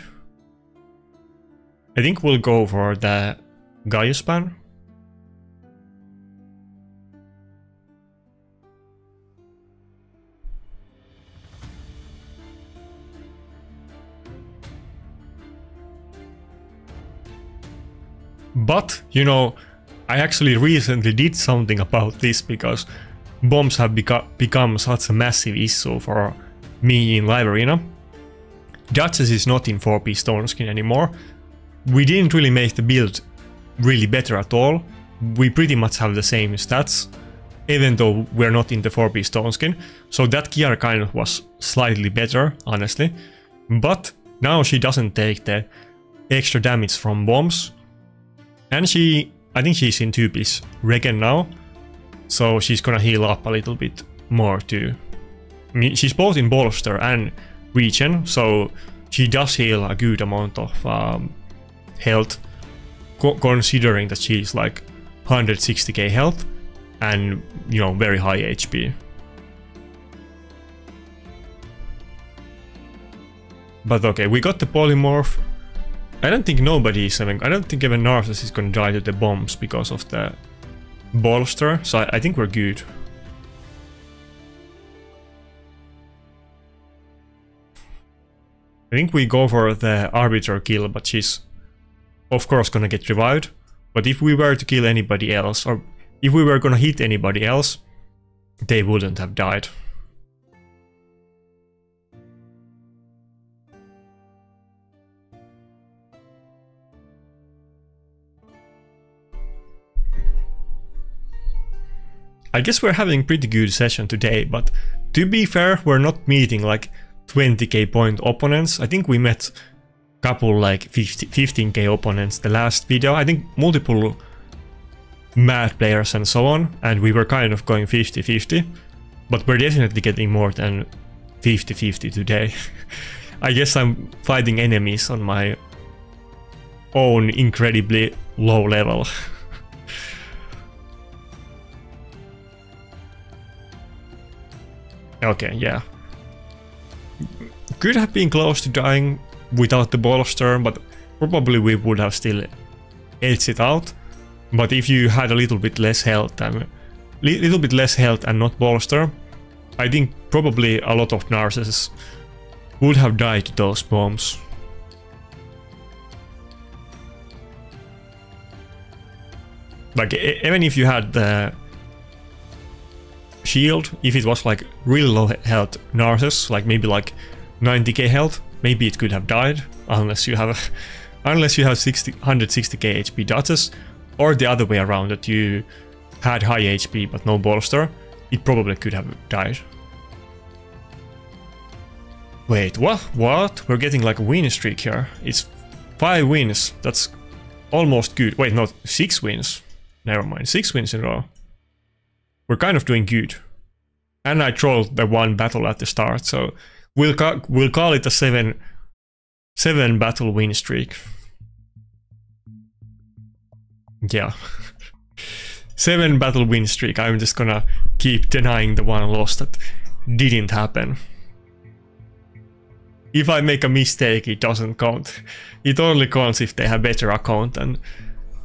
I think we'll go for the Gaius ban. But, you know, I actually recently did something about this because bombs have become such a massive issue for me in live arena. Duchess is not in 4p stone skin anymore. We didn't really make the build really better at all. We pretty much have the same stats, even though we're not in the 4p stone skin. So that gear kind of was slightly better, honestly. But now she doesn't take the extra damage from bombs. And she, I think she's in 2-piece Regen now, so she's gonna heal up a little bit more too. I mean, she's both in bolster and regen, so she does heal a good amount of health, considering that she's like 160k health and, you know, very high HP. But okay, we got the polymorph. I don't think nobody is having... I don't think even Narses is gonna die to the bombs because of the bolster, so I think we're good. I think we go for the Arbiter kill, but she's of course gonna get revived. But if we were to kill anybody else, or if we were gonna hit anybody else, they wouldn't have died. I guess we're having a pretty good session today, but to be fair, we're not meeting like 20k point opponents. I think we met a couple like 15k opponents the last video. I think multiple mad players and so on, and we were kind of going 50-50, but we're definitely getting more than 50-50 today. I guess I'm fighting enemies on my own incredibly low level. Okay, yeah. Could have been close to dying without the bolster, but probably we would have still edged it out. But if you had a little bit less health and not bolster, I think probably a lot of Narses would have died to those bombs. Like, even if you had the shield, if it was like really low health Narses, like maybe like 90k health, maybe it could have died, unless you have 160k HP Duchess, or the other way around, that you had high HP but no bolster, it probably could have died. Wait, what? What? We're getting like a win streak here. It's 5 wins. That's almost good. Wait, not 6 wins. Never mind, 6 wins in a row. We're kind of doing good. And I trolled the one battle at the start, so we'll call it a seven battle win streak. Yeah. 7 battle win streak. I'm just gonna keep denying the one loss that didn't happen. If I make a mistake, it doesn't count. It only counts if they have better account and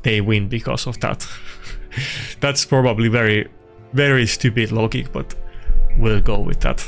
they win because of that. That's probably very, very stupid logic, but we'll go with that.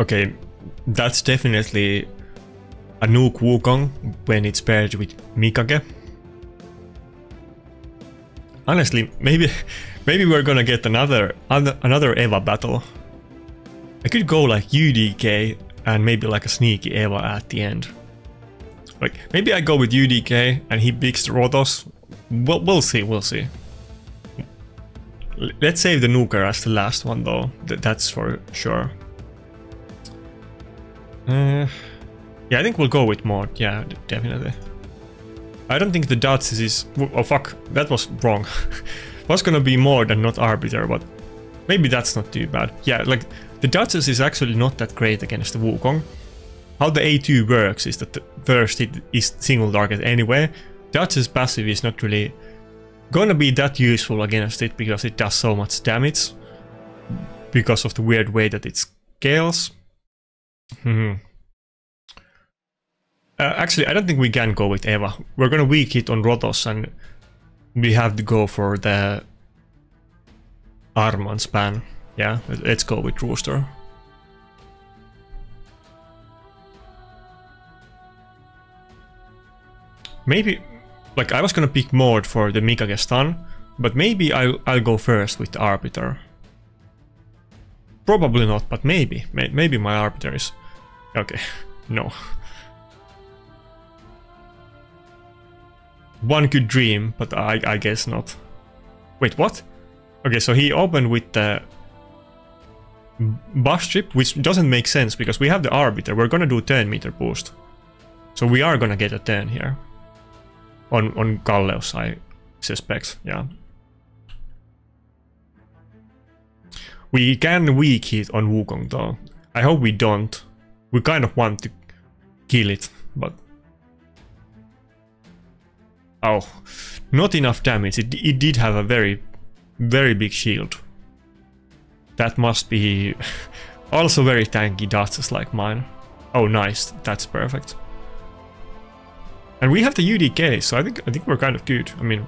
Okay, that's definitely a nuke Wukong when it's paired with Mikage. Honestly, maybe we're gonna get another Eva battle. I could go like UDK and maybe like a sneaky Eva at the end. Like maybe I go with UDK and he picks Rotos. Well, we'll see, we'll see. Let's save the nuker as the last one though. That's for sure. Yeah, I think we'll go with Mord, yeah, definitely. I don't think the Datsus is... Oh fuck, that was wrong. It was gonna be Mord and not Arbiter, but maybe that's not too bad. Yeah, like, the Datsus is actually not that great against the Wukong. How the A2 works is that first it is single target anyway. Datsus passive is not really gonna be that useful against it because it does so much damage. Because of the weird way that it scales. Actually, I don't think we can go with Eva. We're gonna weak hit on Rotos and we have to go for the Armanz ban. Yeah, let's go with Rooster. Maybe, like, I was gonna pick Mord for the Mikage stun, but maybe I'll go first with the Arbiter. Probably not, but maybe. Maybe my Arbiter is... Okay, no. One could dream, but I guess not. Wait, what? Okay, so he opened with the... Bus Trip, which doesn't make sense, because we have the Arbiter. We're gonna do 10 meter boost. So we are gonna get a 10 here. On Gallus, I suspect, yeah. We can weak hit on Wukong though. I hope we don't. We kind of want to kill it, but... Oh, not enough damage. It did have a very, very big shield. That must be also very tanky Duchess like mine. Oh, nice. That's perfect. And we have the UDK, so I think we're kind of good. I mean,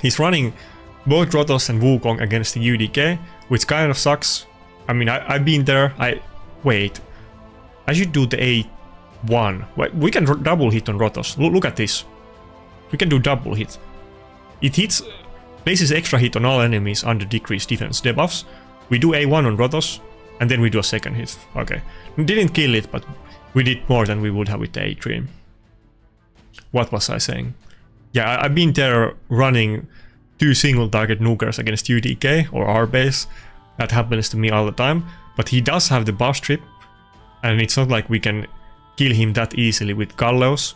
he's running both Rotos and Wukong against the UDK, which kind of sucks. I mean, I've been there. Wait. I should do the A1. We can double hit on Rotos. Look at this. We can do double hit. It hits, places extra hit on all enemies under decreased defense debuffs. We do A1 on Rotos, and then we do a second hit. Okay. We didn't kill it, but we did more than we would have with the A3. What was I saying? Yeah, I've been there running 2 single target nukers against UDK or our base. That happens to me all the time, but he does have the buff trip, and it's not like we can kill him that easily with Gallus,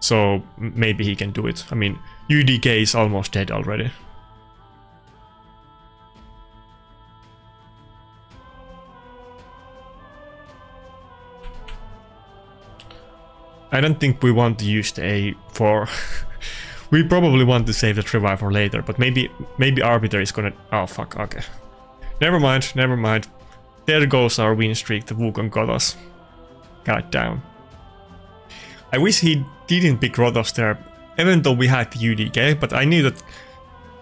so maybe he can do it. I mean, UDK is almost dead already. I don't think we want to use the A4. We probably want to save that revive for later, but maybe Arbiter is gonna... Oh, fuck, okay. Never mind. There goes our win streak the Wukong got us. God damn. I wish he didn't pick Rotos there, even though we had the UDK, but I knew that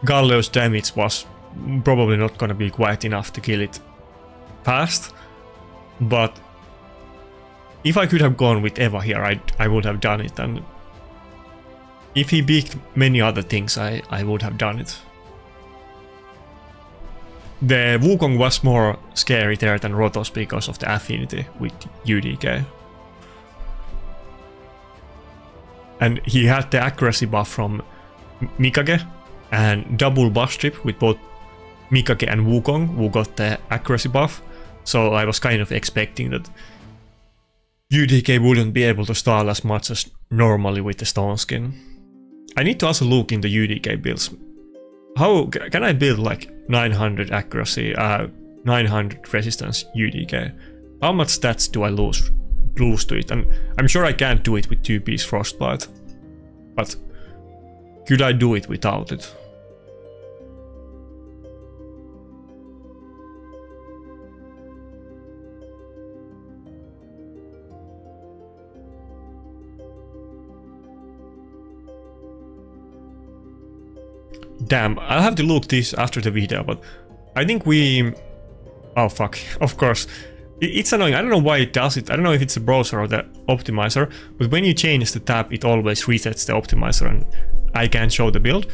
Gallus' damage was probably not gonna be quite enough to kill it fast, but if I could have gone with Eva here, I would have done it, and if he picked many other things, I would have done it. The Wukong was more scary there than Rotos because of the affinity with UDK. And he had the accuracy buff from Mikage and double buff strip with both Mikage and Wukong, who got the accuracy buff, so I was kind of expecting that UDK wouldn't be able to stall as much as normally with the Stone Skin. I need to also look into UDK builds. How can I build like 900 accuracy, 900 resistance UDK? How much stats do I lose to it? And I'm sure I can't do it with 2-piece Frostbite, but could I do it without it? Damn, I'll have to look this after the video, but I think we... Oh fuck, of course. It's annoying, I don't know why it does it, I don't know if it's the browser or the optimizer, but when you change the tab it always resets the optimizer and I can't show the build.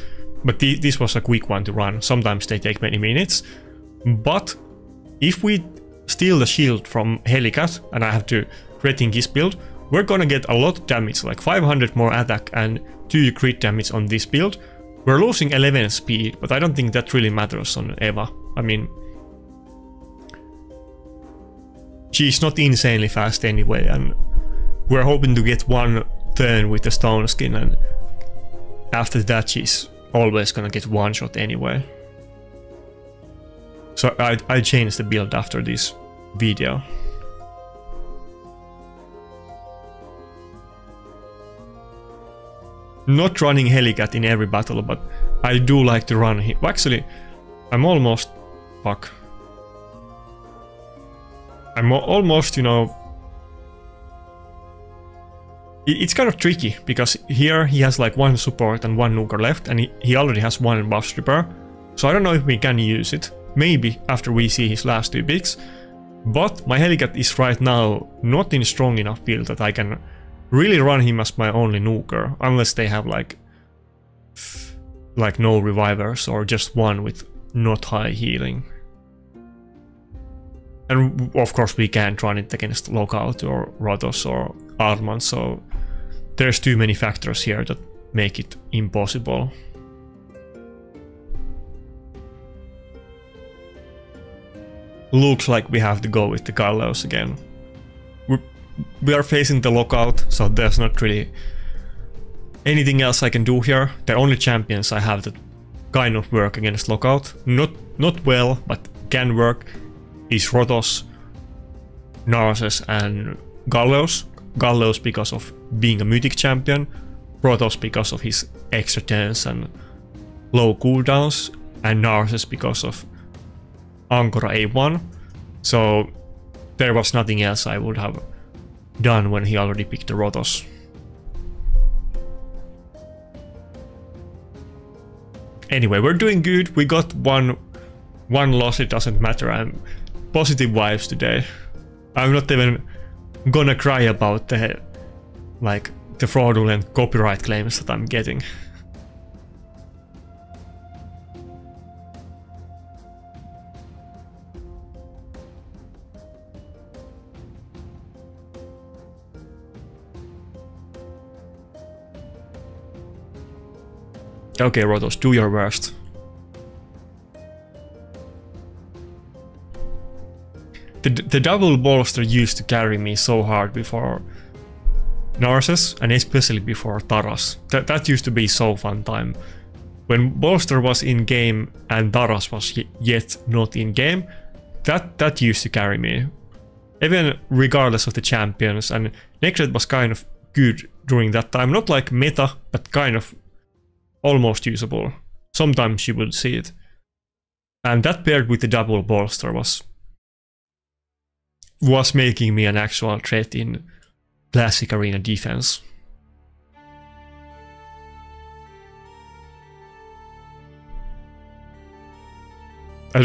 But this was a quick one to run, sometimes they take many minutes. But if we steal the shield from Helicat and I have to rethink his build, we're gonna get a lot of damage, like 500 more attack and 2 crit damage on this build. We're losing 11 speed, but I don't think that really matters on Eva. I mean, she's not insanely fast anyway, and we're hoping to get one turn with the Stone Skin, and after that she's always gonna get one shot anyway. So I changed the build after this video. Not running Helicat in every battle, but I do like to run him. Actually, I'm almost... Fuck. I'm almost, you know... It's kind of tricky, because here he has like one support and one nuker left, and he already has one buff stripper. So I don't know if we can use it. Maybe after we see his last 2 picks. But my Helicat is right now not in strong enough build that I can... really run him as my only nuker, unless they have like no revivers or just one with not high healing. And of course we can't run it against Lockout or Rotos or Armanz, so there's too many factors here that make it impossible. Looks like we have to go with the Gallus again. We are facing the Lockout, so there's not really anything else I can do here. The only champions I have that kind of work against Lockout, not well, but can work, is Rotos, Narses and Gallus. Gallus because of being a mythic champion, Rotos because of his extra turns and low cooldowns, and Narses because of Ankora A1. So there was nothing else I would have done when he already picked the Rotos. Anyway, we're doing good. We got one loss, it doesn't matter. I'm positive vibes today. I'm not even gonna cry about the the fraudulent copyright claims that I'm getting. Okay, Rotos, do your worst. The double bolster used to carry me so hard before Narses, and especially before Taras. That used to be so fun time. When bolster was in game and Taras was yet not in game, that used to carry me. Even regardless of the champions, and Necrot was kind of good during that time. Not like meta, but kind of almost usable. Sometimes you would see it. And that paired with the double bolster was making me an actual threat in classic arena defense. I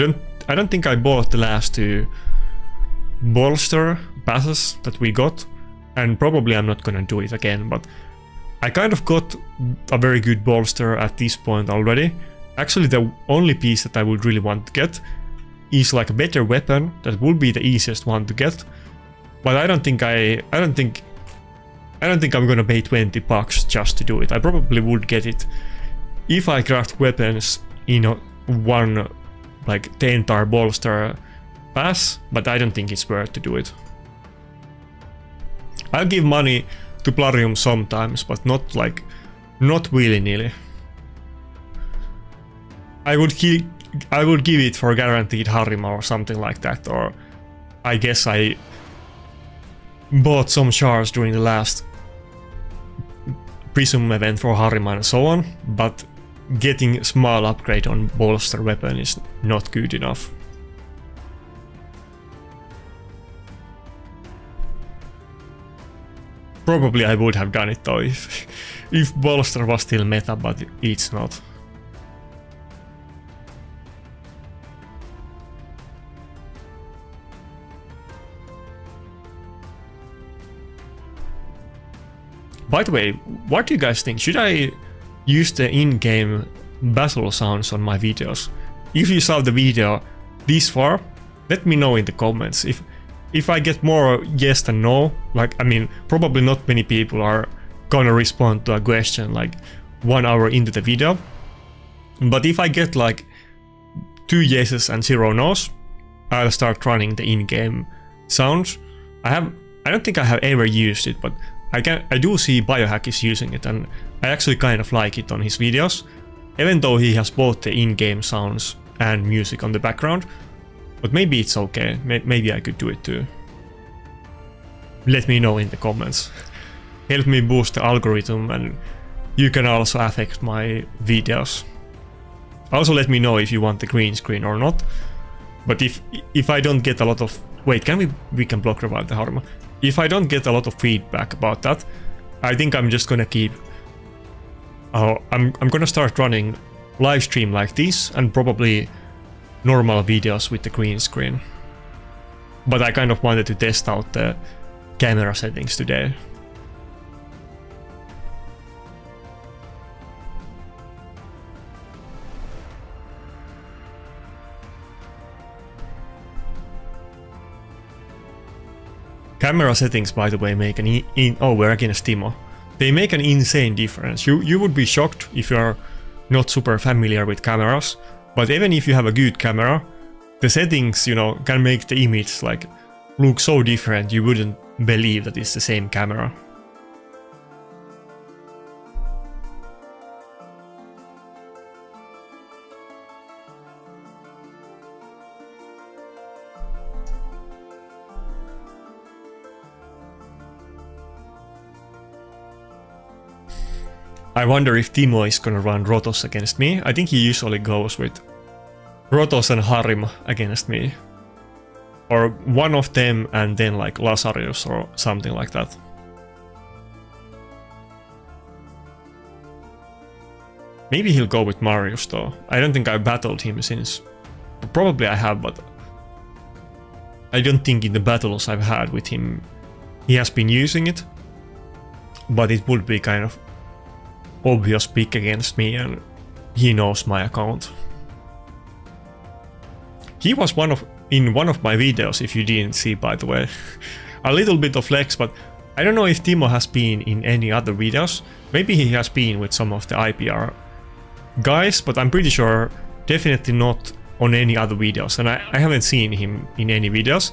don't think I bought the last two bolster passes that we got, and probably I'm not gonna do it again, but I kind of got a very good bolster at this point already. Actually, the only piece that I would really want to get is like a better weapon. That would be the easiest one to get, but I don't think I'm gonna pay $20 just to do it. I probably would get it if I craft weapons in one like 10-star bolster pass, but I don't think it's worth to do it. I'll give money to Plarium sometimes, but not willy-nilly. I would give it for guaranteed Harima or something like that, or I guess I bought some shards during the last Prism event for Harima and so on, but getting a small upgrade on bolster weapon is not good enough. Probably I would have done it though if bolster was still meta, but it's not. By the way, what do you guys think? Should I use the in-game battle sounds on my videos? If you saw the video this far, let me know in the comments. If I get more yes than no, like, I mean, probably not many people are gonna respond to a question like 1 hour into the video. But if I get like 2 yeses and 0 nos, I'll start running the in-game sounds. I don't think I have ever used it, but I do see Biohack is using it, and I actually kind of like it on his videos, even though he has both the in-game sounds and music on the background. But maybe it's okay, maybe I could do it too. Let me know in the comments. Help me boost the algorithm, and you can also affect my videos. Also let me know if you want the green screen or not. But if I don't get a lot of... Wait, can we can block revive the Harima. If I don't get a lot of feedback about that, I think I'm just gonna keep... I'm gonna start running live stream like this, and probably normal videos with the green screen. But I kind of wanted to test out the camera settings today. Camera settings, by the way, make an oh, we're against Teemo. They make an insane difference. You would be shocked if you're not super familiar with cameras. But even if you have a good camera, the settings, you know, can make the image like look so different you wouldn't believe that it's the same camera. I wonder if Teemo is gonna run Rotos against me. I think he usually goes with Rotos and Harima against me. Or one of them and then like Lazarius or something like that. Maybe he'll go with Marius though. I don't think I battled him since. Probably I have, but I don't think in the battles I've had with him he has been using it. But it would be kind of obvious pick against me, and he knows my account. He was in one of my videos, if you didn't see, by the way. A little bit of flex, but I don't know if Teemo has been in any other videos. Maybe he has been with some of the IPR guys, but I'm pretty sure definitely not on any other videos, and I haven't seen him in any videos.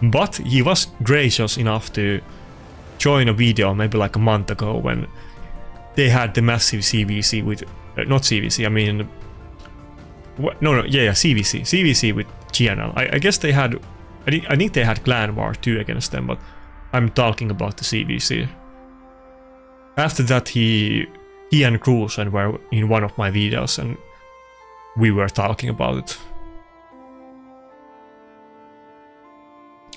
But he was gracious enough to join a video maybe like a month ago when they had the massive CVC with... not CVC, I mean... CVC. CVC with GNL. I guess they had... I think they had Clan War 2 against them, but I'm talking about the CVC. After that, he and Cruzan were in one of my videos, and we were talking about it.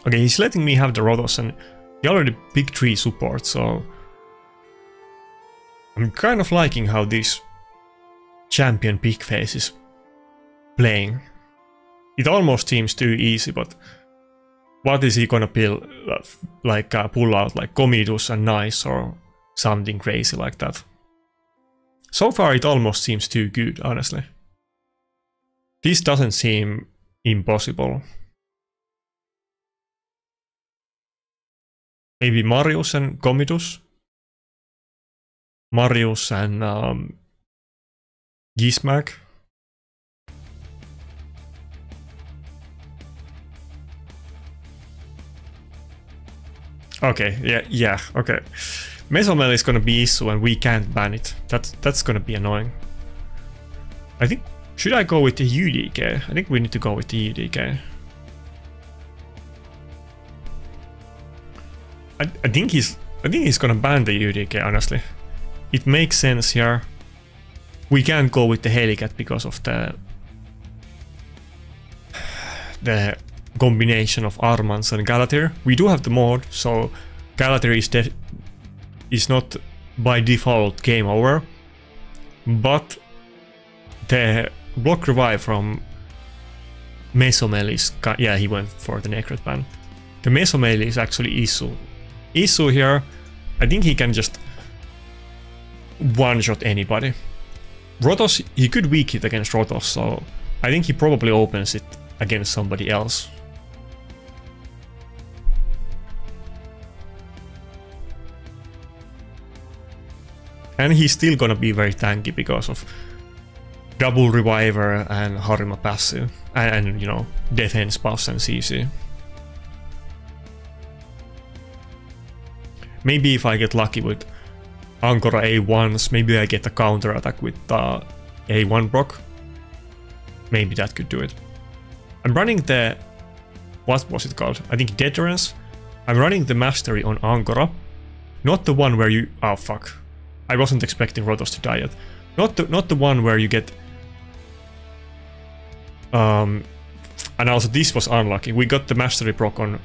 Okay, he's letting me have the Rotos, and he already picked 3 support, so I'm kind of liking how this champion pick phase is playing. It almost seems too easy, but what is he gonna pull out, like Comidus and Nice or something crazy like that? So far it almost seems too good, honestly. This doesn't seem impossible. Maybe Marius and Comidus? Marius and Gismag? Okay, yeah, okay. Mesomel is gonna be issue and we can't ban it. That's gonna be annoying. I think... should I go with the UDK? I think we need to go with the UDK. I think he's gonna ban the UDK, honestly. It makes sense here. We can't go with the Helicat because of the combination of Armanz and Galatir. We do have the Mord, so Galatir is not by default game over, but the block revive from Mesomel is... yeah, he went for the Necrot ban. The Mesomel is actually Isu. Isu here, I think he can just one-shot anybody. Rotos, he could weak hit against Rotos, so I think he probably opens it against somebody else. And he's still gonna be very tanky because of double reviver and Harima passive, and you know, defense buffs and CC. Maybe if I get lucky with Ankora A1s, maybe I get a counter attack with A1 proc. Maybe that could do it. I'm running the... what was it called? I think Deterrence. I'm running the Mastery on Ankora. Not the one where you... oh fuck. I wasn't expecting Rotos to die yet. Not the one where you get... and also this was unlucky. We got the Mastery proc on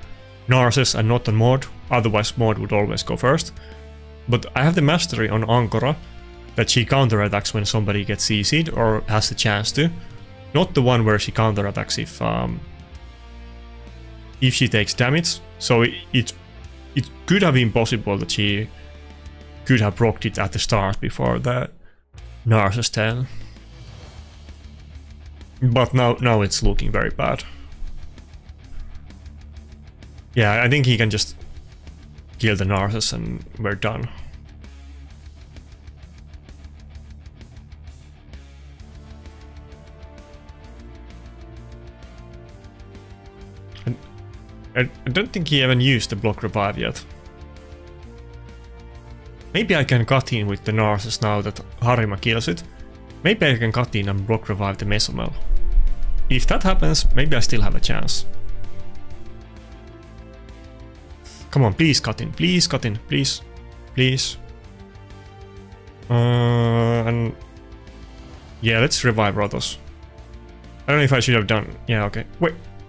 Narses and not on Mord. Otherwise Mord would always go first. But I have the Mastery on Ankora, that she counterattacks when somebody gets CC'd or has a chance to. Not the one where she counterattacks if she takes damage. So it could have been possible that she could have procced it at the start before the Narses 10. But now it's looking very bad. Yeah, I think he can just kill the Narses and we're done. I don't think he even used the block revive yet. Maybe I can cut in with the Narses now that Harima kills it. Maybe I can cut in and block revive the Mesomel. If that happens, maybe I still have a chance. Come on, please cut in, please cut in, please, please. And yeah, let's revive Rotos. I don't know if I should have done... yeah, okay.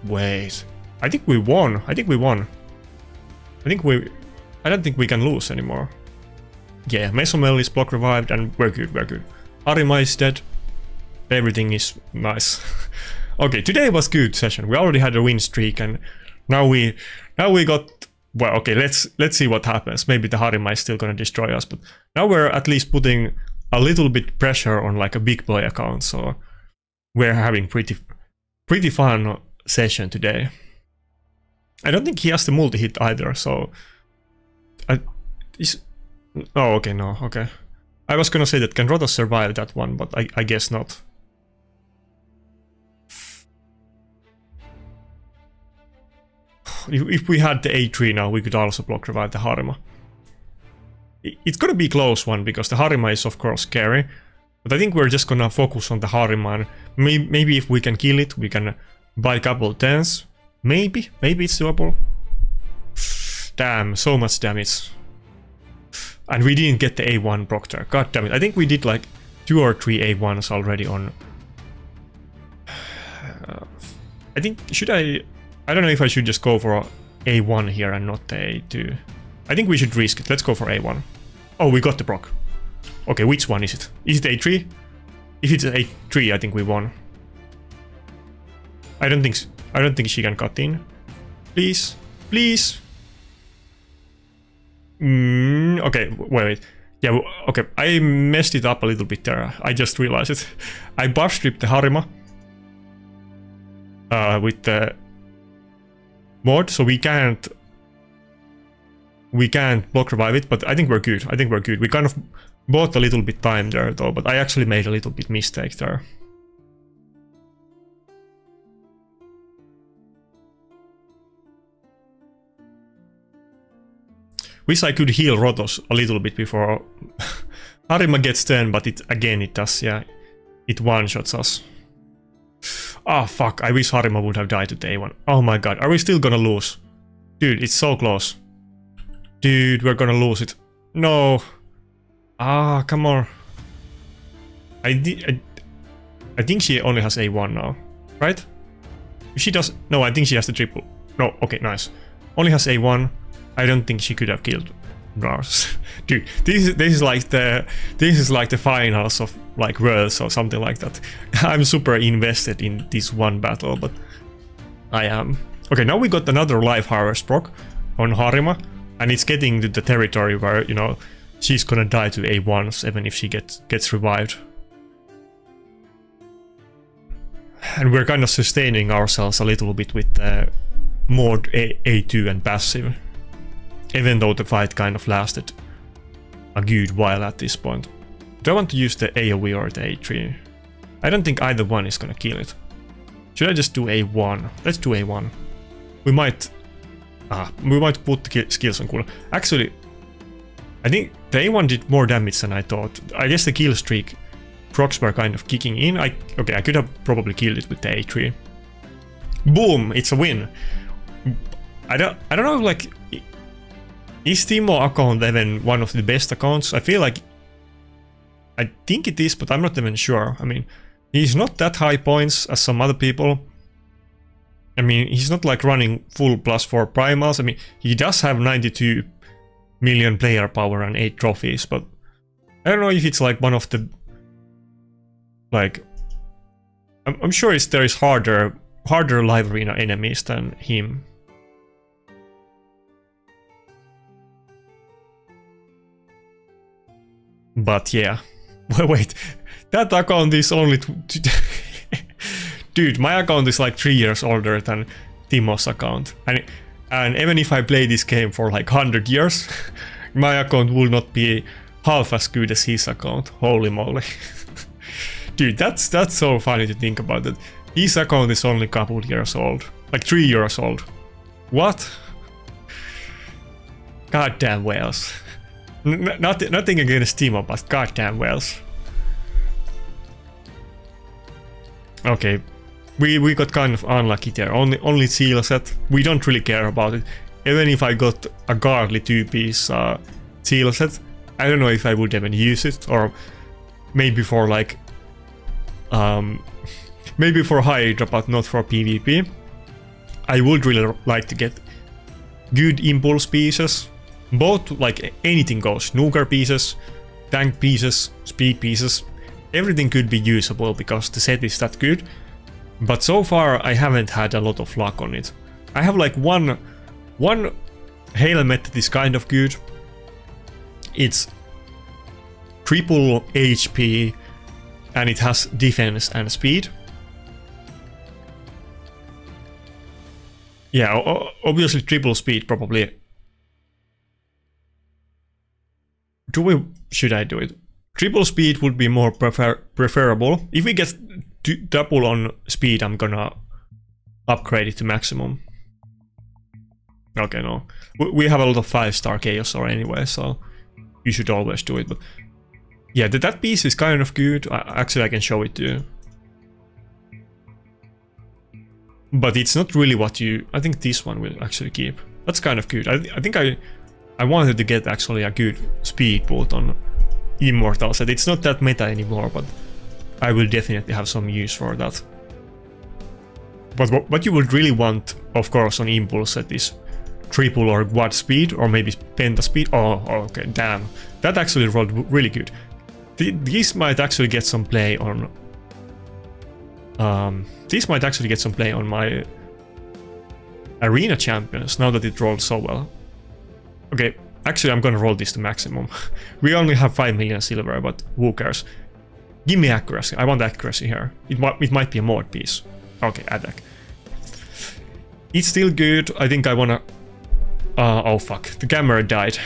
Wait. I think we won. I don't think we can lose anymore. Yeah, Mesomel is block revived and we're good, Harima is dead. Everything is nice. Okay, today was good session. We already had a win streak and now we got... well, okay, let's see what happens. Maybe the Harima is still gonna destroy us, but now we're at least putting a little bit pressure on like a big boy account, so we're having pretty fun session today. I don't think he has the multi-hit either, so... oh, okay, no, okay. I was gonna say that can Rotos survive that one, but I guess not. If we had the A3 now, we could also block revive the Harima. It's gonna be a close one, because the Harima is of course scary. But I think we're just gonna focus on the Harima, and maybe if we can kill it, we can buy a couple tens. Maybe it's doable. Damn, so much damage. And we didn't get the A1 proctor. God damn it. I think we did like 2 or 3 A1s already on... I think, should I don't know if I should just go for A1 here and not A2. I think we should risk it. Let's go for A1. Oh, we got the proc. Okay, which one is it? Is it A3? If it's A3, I think we won. I don't think so. I don't think she can cut in. Please. Please. Okay, wait. Yeah, okay. I messed it up a little bit there. I just realized it. I buff stripped the Harima. With the Mord, so we can't block revive it, but I think we're good. I think we're good. We kind of bought a little bit time there though, but I actually made a little bit mistake there. Wish I could heal Rotos a little bit before Harima gets turned, but it does, yeah. It one-shots us. Ah, oh, fuck, I wish Harima would have died to day one. Oh my god, are we still gonna lose? Dude, it's so close. Dude, we're gonna lose it. No. Ah, come on. I think she only has A1 now, right? If she does... No, I think she has the triple. No, okay, nice. Only has A1. I don't think she could have killed Narses. Dude, this is like the finals of like Worlds or something like that. I'm super invested in this one battle, but I am. Okay, now we got another life harvest proc on Harima, and it's getting to the territory where, you know, she's gonna die to A1s even if she gets revived. And we're kind of sustaining ourselves a little bit with Mord A2 and passive. Even though the fight kind of lasted a good while at this point. Do I want to use the AoE or the A3? I don't think either one is gonna kill it. Should I just do A1? Let's do A1. We might put the skills on cooldown. Actually, I think the A1 did more damage than I thought. I guess the kill streak procs were kind of kicking in. Okay, I could have probably killed it with the A3. Boom! It's a win. I don't know, like, is Teemo account even one of the best accounts? I feel like... I think it is, but I'm not even sure. I mean, he's not that high points as some other people. I mean, he's not like running full +4 primals. I mean, he does have 92 million player power and 8 trophies, but... I don't know if it's like one of the... Like... I'm sure there is harder live arena enemies than him. But yeah, wait, that account is only... Dude, my account is like 3 years older than Teemo's account. And even if I play this game for like 100 years, my account will not be half as good as his account. Holy moly. Dude, that's so funny to think about that. His account is only a couple years old. Like 3 years old. What? Goddamn whales. Nothing against Teemo, but goddamn Wales. Okay, we got kind of unlucky there. Only seal set. We don't really care about it. Even if I got a godly 2-piece seal set, I don't know if I would even use it, or maybe for like, maybe for Hydra, but not for PvP. I would really like to get good impulse pieces. Both, like, anything goes. Nuker pieces, tank pieces, speed pieces. Everything could be usable because the set is that good. But so far I haven't had a lot of luck on it. I have like one helmet that is kind of good. It's triple HP and it has defense and speed. Yeah, obviously triple speed probably. Should I do it? Triple speed would be more preferable. If we get double on speed, I'm gonna upgrade it to maximum. Okay, no. We have a lot of 5-star Chaosaur anyway, so you should always do it. But yeah, that piece is kind of good. Actually, I can show it to you. But it's not really what you... I think this one will actually keep. That's kind of good. I think I I wanted to get actually a good speed boat on Immortal set. It's not that meta anymore, but I will definitely have some use for that. But what you would really want, of course, on Impulse set is triple or quad speed, or maybe penta speed. Oh, okay, damn. That actually rolled really good. These might actually get some play on... these might actually get some play on my Arena Champions, now that it rolled so well. Okay, actually I'm gonna roll this to maximum. We only have 5 million silver, but who cares? Give me accuracy, I want accuracy here. It might be a mod piece. Okay, attack. It's still good, I think I wanna... oh fuck, the camera died.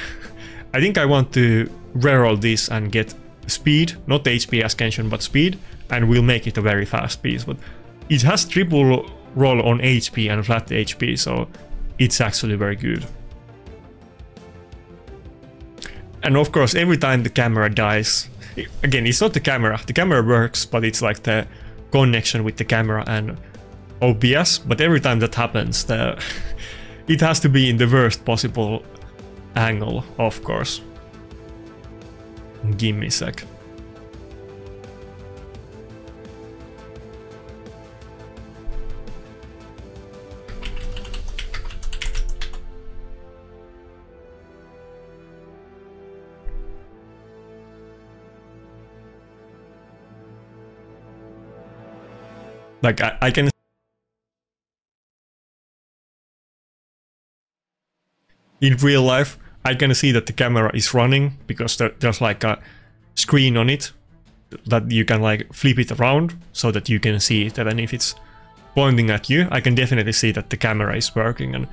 I think I want to reroll this and get speed, not HP ascension, but speed, and we'll make it a very fast piece. But it has triple roll on HP and flat HP, so it's actually very good. And of course, every time the camera dies, again, it's not the camera. The camera works, but it's like the connection with the camera and OBS. But every time that happens, it has to be in the worst possible angle, of course. Give me a sec. Like, I can... In real life, I can see that the camera is running, because there's like a screen on it that you can like flip it around so that you can see it, even if it's pointing at you. I can definitely see that the camera is working, and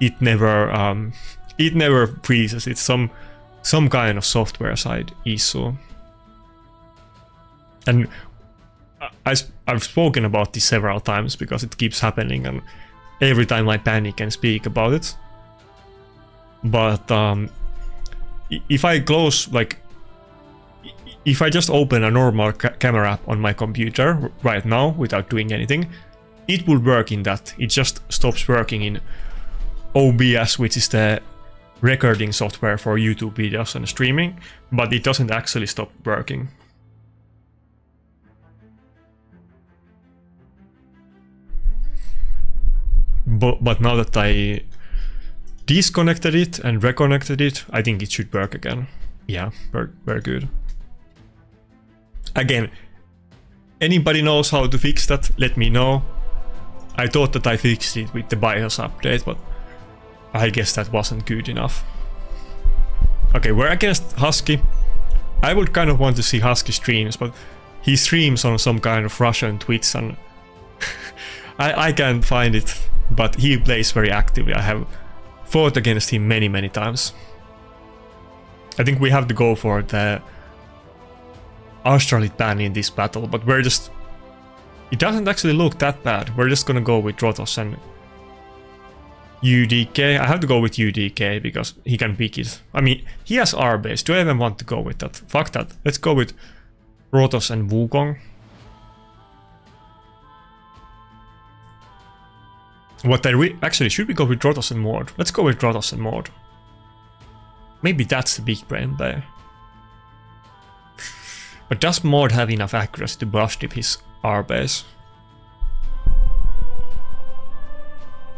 it never freezes. It's some kind of software side issue. And I've spoken about this several times because it keeps happening, and every time I panic and speak about it. But if I close, like, if I just open a normal camera app on my computer right now without doing anything, it will work in that. It just stops working in OBS, which is the recording software for YouTube videos and streaming, but it doesn't actually stop working. But now that I disconnected it and reconnected it, I think it should work again. Yeah, very good. Again, anybody knows how to fix that, let me know. I thought that I fixed it with the BIOS update, but I guess that wasn't good enough. Okay, we're against Husky. I would kind of want to see Husky streams, but he streams on some kind of Russian Twitch, and I can't find it, but he plays very actively. I have fought against him many times. I think we have to go for the Australid ban in this battle, but we're just... It doesn't actually look that bad. We're just gonna go with Rotos and UDK. I have to go with UDK because he can pick it. I mean, he has R base. Do I even want to go with that? Fuck that. Let's go with Rotos and Wukong. What I actually, should we go with Rotos and Mord? Let's go with Rotos and Mord. Maybe that's the big brain there. But does Mord have enough accuracy to buff dip his R base?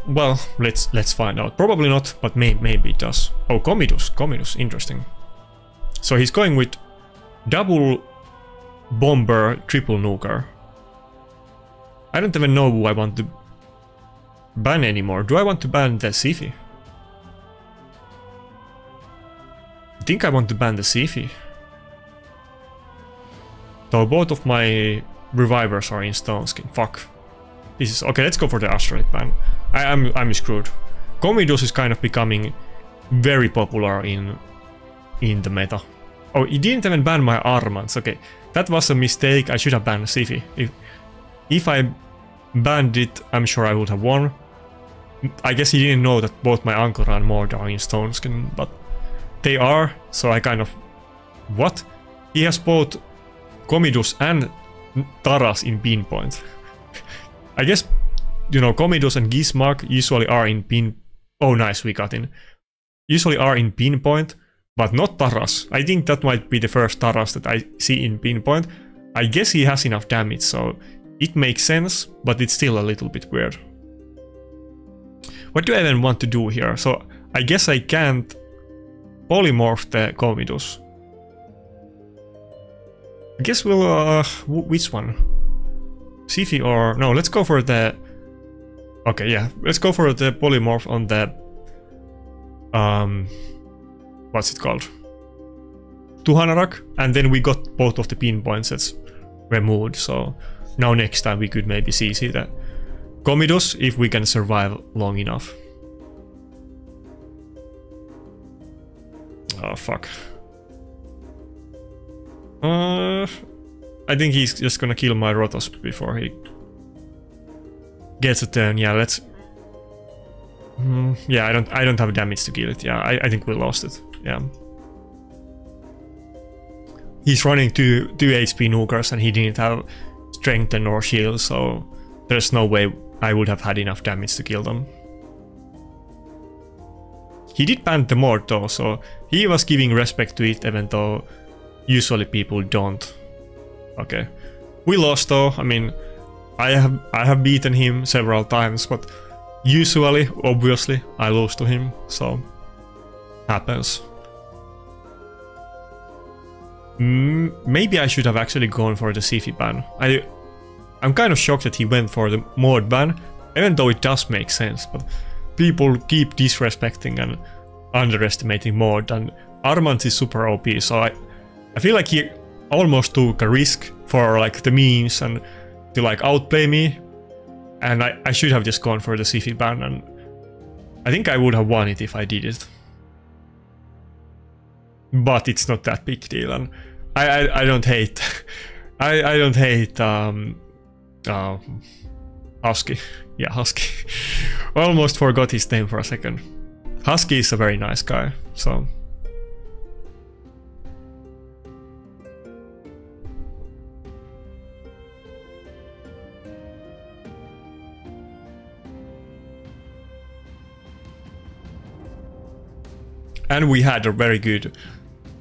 Well, let's find out. Probably not, but maybe it does. Oh, Comidus, interesting. So he's going with double bomber, triple nuker. I don't even know who I want to ban anymore. Do I want to ban the Sifi? I think I want to ban the Sifi. Though both of my revivers are in stone skin. Fuck. This is okay. Let's go for the Astralid ban. I'm screwed. Comidus is kind of becoming very popular in the meta. Oh, he didn't even ban my Armanz. Okay, that was a mistake. I should have banned Sifi. If I banned it, I'm sure I would have won. I guess he didn't know that both my Ankora and Mord are in stone skin, but they are, so I kind of... What? He has both Comidus and Taras in pinpoint. I guess, you know, Comidus and Gizmark usually are in pin... Oh, nice, we got in. usually are in pinpoint, but not Taras. I think that might be the first Taras that I see in pinpoint. I guess he has enough damage, so it makes sense, but it's still a little bit weird. What do I even want to do here? So I guess I can't polymorph the Comidus. I guess we'll... which one? Sifi or... No, let's go for the... Okay, yeah. Let's go for the polymorph on the... What's it called? Tuhanarak. And then we got both of the pinpoint sets removed, so... Now next time we could maybe CC the Comidus if we can survive long enough. Oh, fuck. I think he's just gonna kill my Rotos before he gets a turn. Yeah, let's... yeah, I don't have damage to kill it. Yeah, I think we lost it. Yeah. He's running two HP nukers and he didn't have strength or shield, so there's no way I would have had enough damage to kill them. He did ban the Mord though, so he was giving respect to it even though usually people don't. Okay. We lost though. I mean, I have beaten him several times, but usually, obviously, I lose to him, so happens. Maybe I should have actually gone for the Sifi ban. I'm kind of shocked that he went for the Mord ban, even though it does make sense, but people keep disrespecting and underestimating Mord, and Armanz is super OP, so I feel like he almost took a risk for like the memes and to like outplay me, and I should have just gone for the Sifi ban, and I think I would have won it if I did it. But it's not that big deal, and I don't hate I don't hate Husky. Yeah, Husky. Almost forgot his name for a second. Husky is a very nice guy, so and we had a very good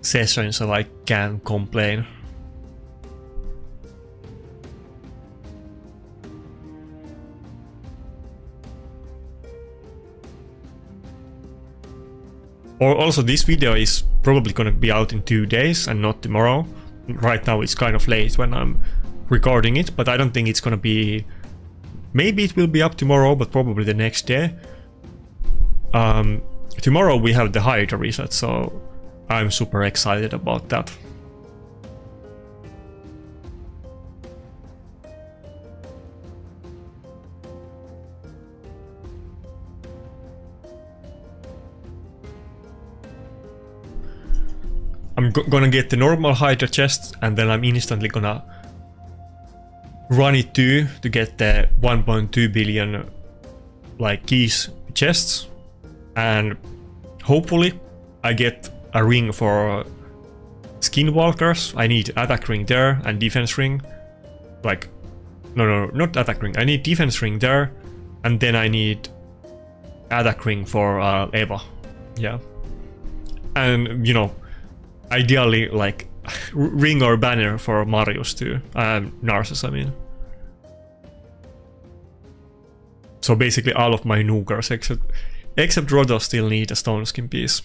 session, so I can't complain. Or also, this video is probably gonna be out in 2 days and not tomorrow. Right now it's kind of late when I'm recording it, but I don't think it's gonna be... Maybe it will be up tomorrow, but probably the next day. Tomorrow we have the Hydra reset, so I'm super excited about that. I'm gonna get the normal Hydra chest, and then I'm instantly gonna run it to get the 1.2 billion like keys chests, and hopefully I get a ring for skinwalkers. I need attack ring there and defense ring, like no, not attack ring, I need defense ring there, and then I need attack ring for Eva. Yeah, and you know, ideally like ring or banner for Marius too, Narses, I mean. So basically all of my nukers except Rotos still need a stone skin piece.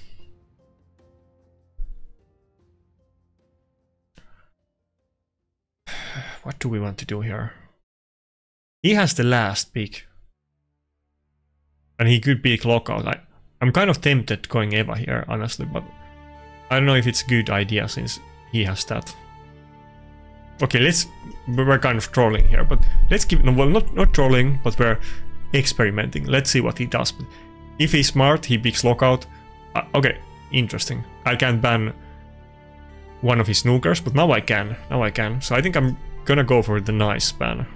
What do we want to do here? He has the last pick, and he could pick lockout. I'm kind of tempted going Eva here honestly, but I don't know if it's a good idea since he has that. Okay, we're kind of trolling here, but let's keep... Well, not trolling, but we're experimenting. Let's see what he does. But if he's smart, he picks lockout. Okay, interesting. I can't ban one of his nukers, but now I can. So I think I'm gonna go for the nice ban.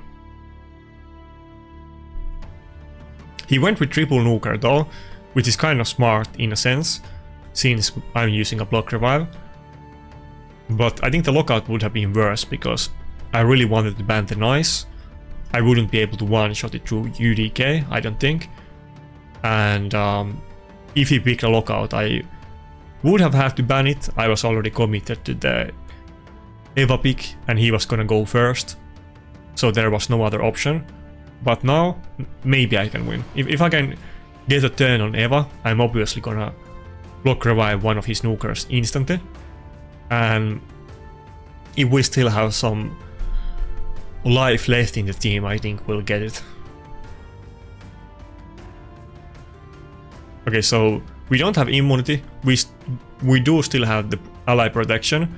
He went with triple nuker though, which is kind of smart in a sense, since I'm using a block revive. But I think the lockout would have been worse, because I really wanted to ban the nice. I wouldn't be able to one-shot it through UDK, I don't think. And if he picked a lockout, I would have had to ban it. I was already committed to the Eva pick and he was gonna go first, so there was no other option. But now, maybe I can win. If I can get a turn on Eva, I'm obviously gonna block revive one of his nukers instantly. And if we still have some life left in the team, I think we'll get it. Okay, so we don't have immunity, we do still have the ally protection,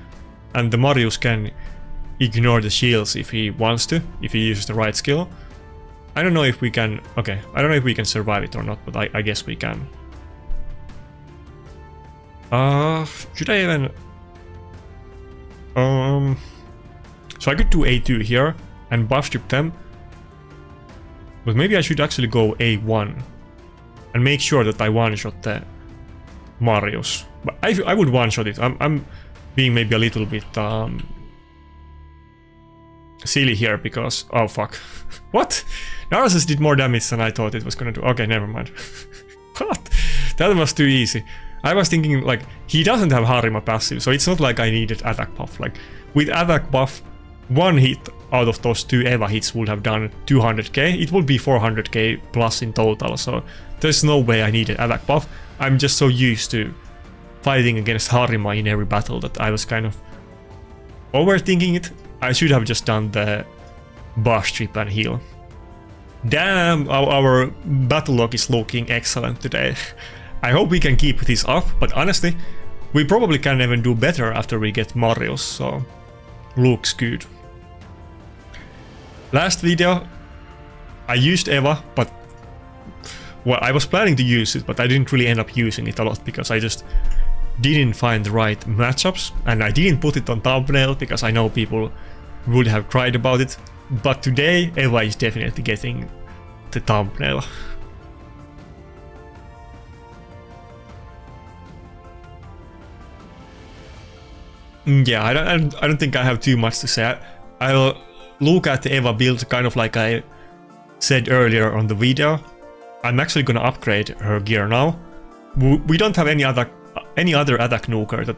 and the Marius can ignore the shields if he wants to, if he uses the right skill. I don't know if we can... okay, I don't know if we can survive it or not, but I guess we can. Should I even... so I could do A2 here and buff strip them, but maybe I should actually go A1 and make sure that I one-shot the Marius. But I would one-shot it. I'm being maybe a little bit silly here because... oh fuck. What? Narses did more damage than I thought it was gonna do. Okay, never mind. What? That was too easy. I was thinking, like, he doesn't have Harima passive, so it's not like I needed attack buff. Like, with attack buff, one hit out of those two Eva hits would have done 200k. It would be 400k plus in total, so there's no way I needed attack buff. I'm just so used to fighting against Harima in every battle that I was kind of overthinking it. I should have just done the buff strip and heal. Damn, our battle log is looking excellent today. I hope we can keep this up, but honestly, we probably can even do better after we get Marius, so looks good. Last video, I used Eva, but well, I was planning to use it, but I didn't really end up using it a lot because I just didn't find the right matchups, and I didn't put it on thumbnail because I know people would have cried about it, but today Eva is definitely getting the thumbnail. Yeah, I don't think I have too much to say. I'll look at the Eva build kind of like I said earlier on the video. I'm actually gonna upgrade her gear now. We don't have any other attack nuker that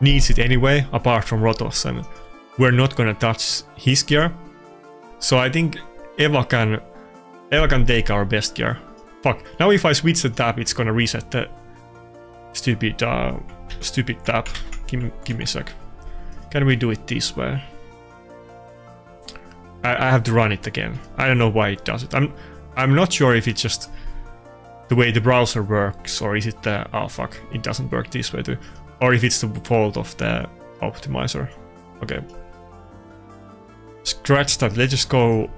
needs it anyway, apart from Rotos, and we're not gonna touch his gear. So I think Eva can take our best gear. Fuck. Now if I switch the tab, it's gonna reset the stupid tab. Give me a sec. Can we do it this way? I have to run it again. I don't know why it does it. I'm not sure if it's just the way the browser works, or is it the... oh fuck, it doesn't work this way too. Or if it's the fault of the optimizer. Okay. Scratch that, let's just go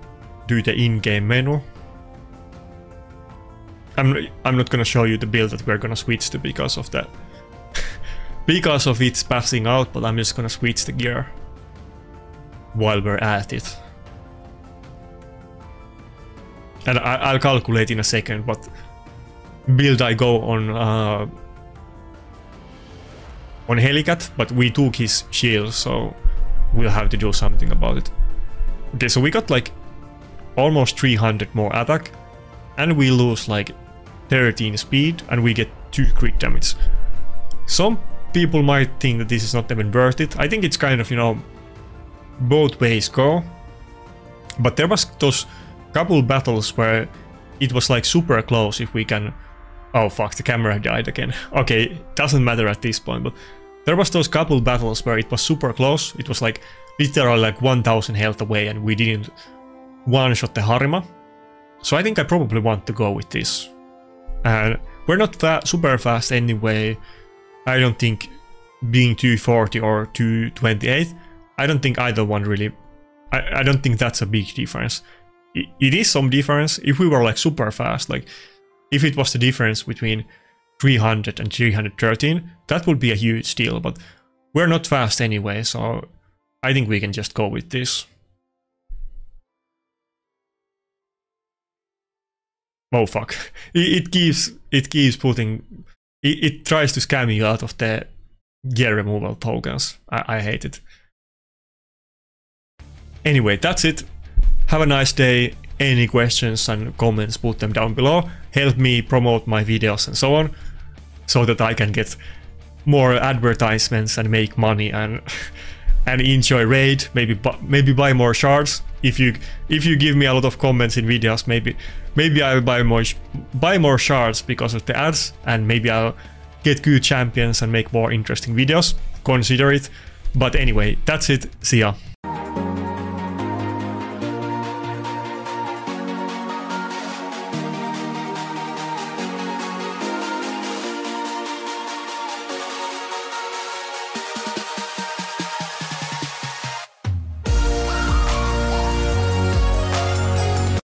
do the in-game menu. I'm not gonna show you the build that we're gonna switch to because of the... because of it's passing out, but I'm just gonna switch the gear while we're at it. And I'll calculate in a second what build I go on Helicat, but we took his shield, so we'll have to do something about it. Okay, so we got like almost 300 more attack, and we lose like 13 speed, and we get 2 crit damage. Some people might think that this is not even worth it. I think it's kind of, you know, both ways go. But there was those couple battles where it was like super close if we can... oh fuck, the camera died again. Okay, doesn't matter at this point, but there was those couple battles where it was super close. It was like literally like 1000 health away and we didn't one-shot the Harima. So I think I probably want to go with this. And we're not super fast anyway. I don't think being 240 or 228, I don't think either one really... I don't think that's a big difference. It is some difference if we were like super fast, like if it was the difference between 300 and 313, that would be a huge deal, but we're not fast anyway, so I think we can just go with this. Oh fuck, it keeps putting... It tries to scam you out of the gear removal tokens. I hate it. Anyway, that's it. Have a nice day. Any questions and comments, put them down below. Help me promote my videos and so on. so that I can get more advertisements and make money and enjoy Raid, maybe buy more shards. If you give me a lot of comments in videos, maybe I'll buy more shards because of the ads, and maybe I'll get good champions and make more interesting videos. Consider it. But anyway, that's it. See ya.